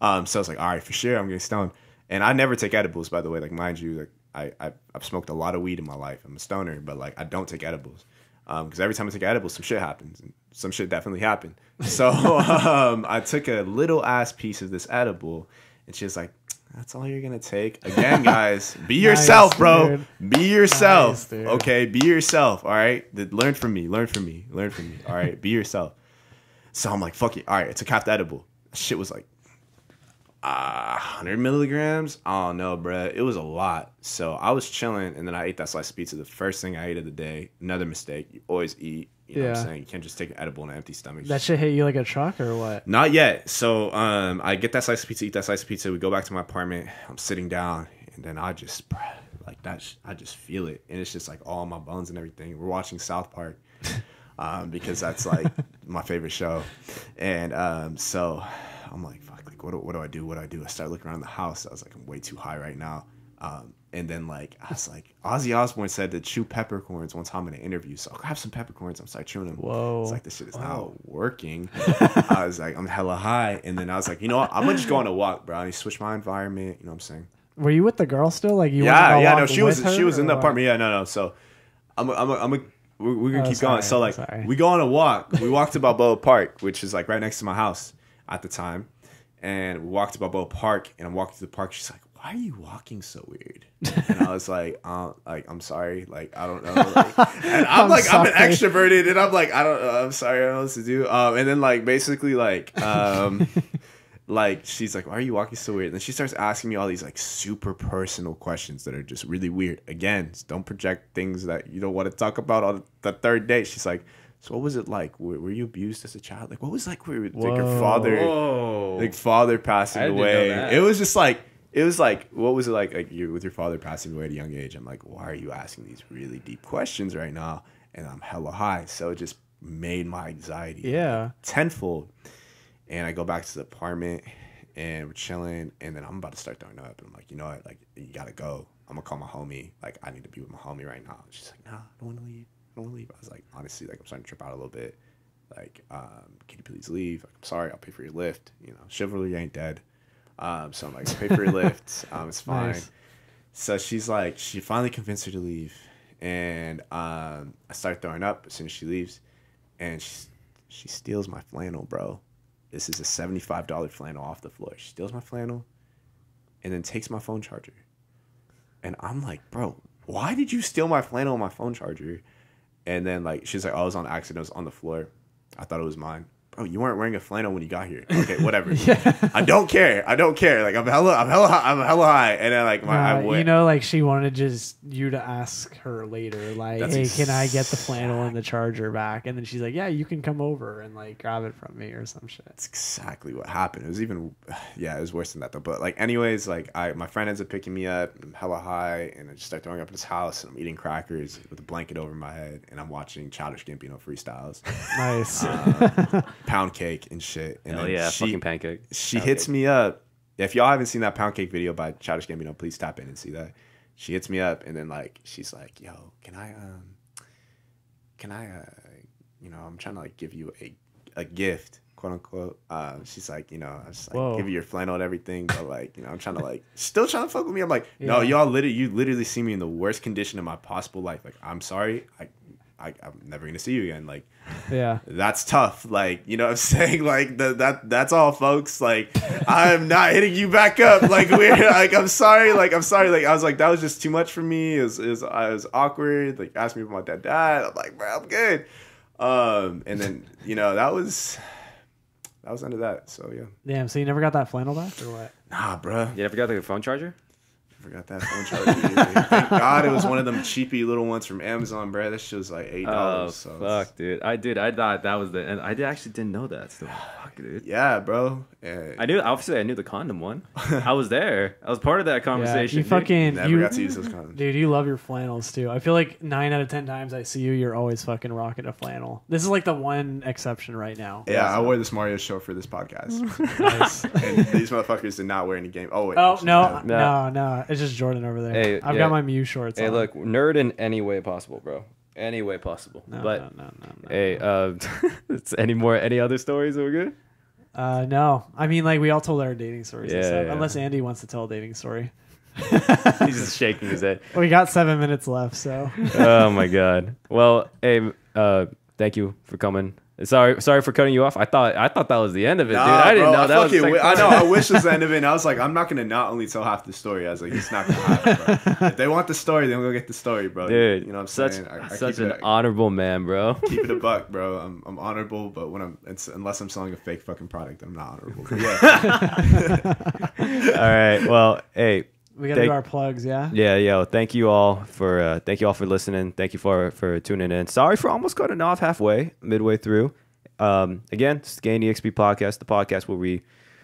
Um, so I was like, all right, for sure, I'm getting stoned. And I never take edibles, by the way. Like, mind you, like I, I I've smoked a lot of weed in my life. I'm a stoner, but like I don't take edibles because um, every time I take edibles, some shit happens. And some shit definitely happened. So um, I took a little ass piece of this edible, and she was like, that's all you're going to take. Again, guys, be yourself, nice, bro. Dude. Be yourself. Nice, okay, be yourself, all right? Learn from me. Learn from me. Learn from me, all right? Be yourself. So I'm like, fuck it. All right, it's a capped edible. Shit was like uh, one hundred milligrams. I don't know, bro. It was a lot. So I was chilling, and then I ate that slice of pizza. The first thing I ate of the day, another mistake. You always eat. You know yeah. what I'm saying? You can't just take an edible on an empty stomach. That shit hit you like a truck or what? Not yet. So um, I get that slice of pizza, eat that slice of pizza. We go back to my apartment. I'm sitting down, and then I just, like, that. Sh I just feel it. And it's just, like, all my bones and everything. We're watching South Park um, because that's, like, my favorite show. And um, so I'm like, fuck, like, what do, what do I do? What do I do? I start looking around the house. I was like, I'm way too high right now. Um, and then, like, I was like, Ozzy Osbourne said to chew peppercorns one time in an interview. So I'll grab some peppercorns. I'm starting chewing them. Whoa. It's like, this shit is not oh. working. I was like, I'm hella high. And then I was like, you know what? I'm going to just go on a walk, bro. I need to switch my environment. You know what I'm saying? Were you with the girl still? Like, you yeah, yeah, no, she was, she was in the apartment. Yeah, no, no. So I'm a, I'm a, I'm a, we're, we're going to oh, keep sorry. going. So, like, sorry. we go on a walk. We walked to Balboa Park, which is, like, right next to my house at the time. And we walked to Balboa Park, and I'm walking to the park. She's like, why are you walking so weird? And I was like, um, like I'm sorry, like I don't know. Like, and I'm, I'm like sorry. I'm an extroverted, and I'm like I don't know. I'm sorry, I don't know what to do. Um, and then like basically like um, like she's like, why are you walking so weird? And then she starts asking me all these like super personal questions that are just really weird. Again, don't project things that you don't want to talk about on the third date. She's like, so what was it like? Were, were you abused as a child? Like what was like where like your father, Whoa. like father passing away? It was just like. It was like, what was it like, like you, with your father passing away at a young age? I'm like, why are you asking these really deep questions right now? And I'm hella high. So it just made my anxiety yeah. tenfold. And I go back to the apartment and we're chilling. And then I'm about to start throwing up. And I'm like, you know what? Like, you got to go. I'm going to call my homie. Like, I need to be with my homie right now. And she's like, nah, I don't want to leave. I don't want to leave. I was like, honestly, like, I'm starting to trip out a little bit. Like, um, can you please leave? Like, I'm sorry. I'll pay for your Lyft. You know, chivalry ain't dead. Um, so I'm like, pay for your Lyft. Um, it's fine. Nice. So she's like, she finally convinced her to leave. And um, I start throwing up as soon as she leaves. And she, she steals my flannel, bro. This is a seventy-five dollar flannel off the floor. She steals my flannel and then takes my phone charger. And I'm like, bro, why did you steal my flannel and my phone charger? And then like, she's like, oh, I was on accident. I was on the floor. I thought it was mine. Bro, you weren't wearing a flannel when you got here. Okay, whatever. yeah. I don't care. I don't care. Like I'm hella, I'm hella, high, I'm hella high. And then like my, uh, I went. You know, like she wanted just you to ask her later, like, that's hey, can I get the flannel and the charger back? And then she's like, yeah, you can come over and like grab it from me or some shit. That's exactly what happened. It was even, yeah, it was worse than that though. But like, anyways, like I, my friend ends up picking me up. I'm hella high, and I just start throwing up in his house, and I'm eating crackers with a blanket over my head, and I'm watching Childish Gambino freestyles. Nice. Um, pound cake and shit. And oh yeah, she, fucking pancake. She pound hits cake. me up. If y'all haven't seen that pound cake video by Childish Gambino, please tap in and see that. She hits me up and then like she's like, "Yo, can I um, can I uh, you know, I'm trying to like give you a a gift, quote unquote." Um, she's like, you know, I just like Whoa. give you your flannel and everything, but like you know, I'm trying to like still trying to fuck with me. I'm like, yeah. no, y'all literally you literally see me in the worst condition of my possible life. Like I'm sorry, I. I, I'm never gonna see you again. Like, yeah, that's tough. Like, you know what I'm saying? Like, the, that that's all, folks. Like, I'm not hitting you back up. Like, we're like, I'm sorry. Like, I'm sorry. Like, I was like, that was just too much for me. It was, it was, it was awkward. Like, asked me about that dad. I'm like, bro, I'm good. Um, and then you know that was that was under that. So yeah. Damn. So you never got that flannel back or what? Nah, bro. You never got the phone charger? Forgot that phone charger. Thank God it was one of them cheapy little ones from Amazon, bro. That shit was like eight dollars. Oh, so fuck, dude. I dude, I thought that was the and I did, actually didn't know that. So, fuck, dude. Yeah, bro. Yeah. I knew obviously I knew the condom one. I was there. I was part of that conversation. Yeah, you fucking never you, got to use those condoms. Dude, you love your flannels too. I feel like nine out of ten times I see you, you're always fucking rocking a flannel. This is like the one exception right now. Yeah, so. I wore this Mario shirt for this podcast. Nice. And these motherfuckers did not wear any game. Oh wait. Oh actually, no, no, no, no. It's just Jordan over there. Hey, I've yeah. got my Mew shorts Hey, on. Look, nerd in any way possible, bro. Any way possible. No, but, no, no, no, no. Hey, uh, it's any more, any other stories that were good? Uh, no. I mean, like, we all told our dating stories yeah, and stuff. Yeah. Unless Andy wants to tell a dating story. He's just shaking his head. We got seven minutes left, so. Oh, my God. Well, hey, uh, thank you for coming. Sorry, sorry for cutting you off. I thought I thought that was the end of it, nah, dude. I didn't bro, know I that was. It, I know. I wish it was the end of it. And I was like, I'm not gonna not only tell half the story. I was like, it's not gonna happen, bro. If they want the story, then we'll get the story, bro. Dude, you know what I'm such, saying? I, I such an it, honorable man, bro. Keep it a buck, bro. I'm I'm honorable, but when I'm it's, unless I'm selling a fake fucking product, I'm not honorable. But yeah. All right. Well, hey. We gotta thank, do our plugs, yeah. Yeah, yo. Thank you all for uh, thank you all for listening. Thank you for for tuning in. Sorry for almost cutting off halfway, midway through. Um, again, it's the Gain E X P podcast, the podcast where we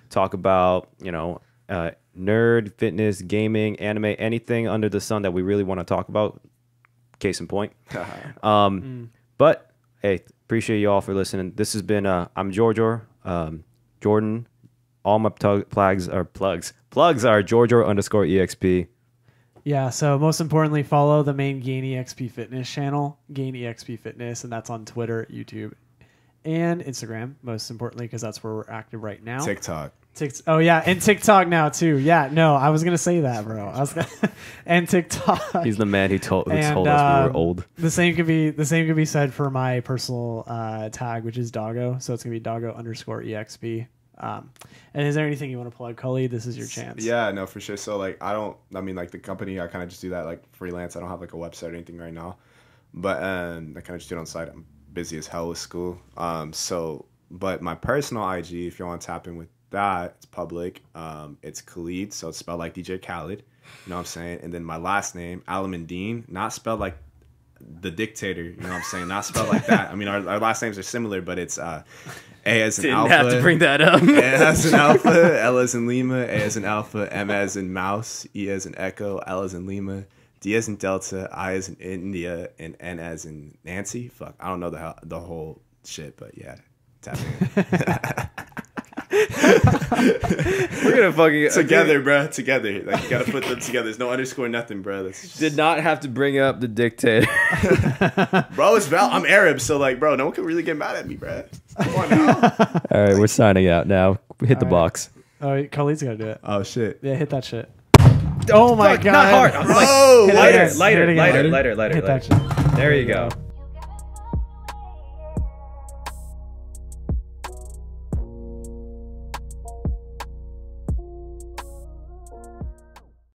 talk about you know uh, nerd, fitness, gaming, anime, anything under the sun that we really want to talk about. Case in point. um, mm. But hey, appreciate you all for listening. This has been uh, I'm JorJor, um, Jordan. All my plugs are plugs. Plugs are JorJor underscore E X P. Yeah, so most importantly, follow the main Gain E X P Fitness channel, Gain E X P Fitness, and that's on Twitter, YouTube, and Instagram, most importantly, because that's where we're active right now. TikTok. Tick oh, yeah, and TikTok now, too. Yeah, no, I was going to say that, bro. I was gonna and TikTok. He's the man who told, who and, told us um, we were old. The same could be the same could be said for my personal uh, tag, which is Doggo, so it's going to be Doggo underscore E X P. Um, and is there anything you want to plug, Cully? This is your chance. Yeah, no, for sure. So like, I don't, I mean like the company, I kind of just do that like freelance. I don't have like a website or anything right now, but, um, I kind of just do it on the side. I'm busy as hell with school. Um, so, but my personal I G, if you want to tap in with that, it's public. Um, it's Khaled. So it's spelled like D J Khaled, you know what I'm saying? And then my last name, Alameldin, not spelled like the dictator, you know what I'm saying? Not spelled like that. I mean, our, our last names are similar, but it's, uh, A as in Didn't alpha. Have to bring that up. A as in alpha, L as in Lima, A as in alpha, M as in mouse, E as in echo, L as in Lima, D as in delta, I as in India, and N as in Nancy. Fuck, I don't know the the whole shit, but yeah, tap in. We're gonna fucking together, okay. Bro. Together, like you gotta put them together. There's no underscore, nothing, bro. That's just... Did not have to bring up the dictator, bro. It's Val. I'm Arab, so like, bro, no one can really get mad at me, bro. Come on now. All right, we're signing out now. Hit All the right. box. All right, Khalid's gotta do it. Oh shit. Yeah, hit that shit. Oh my Fuck, god. Not hard. I was like, oh, lighter, lighter, lighter, lighter, lighter, lighter, lighter, lighter, lighter, lighter, lighter. Hit that shit. There you go.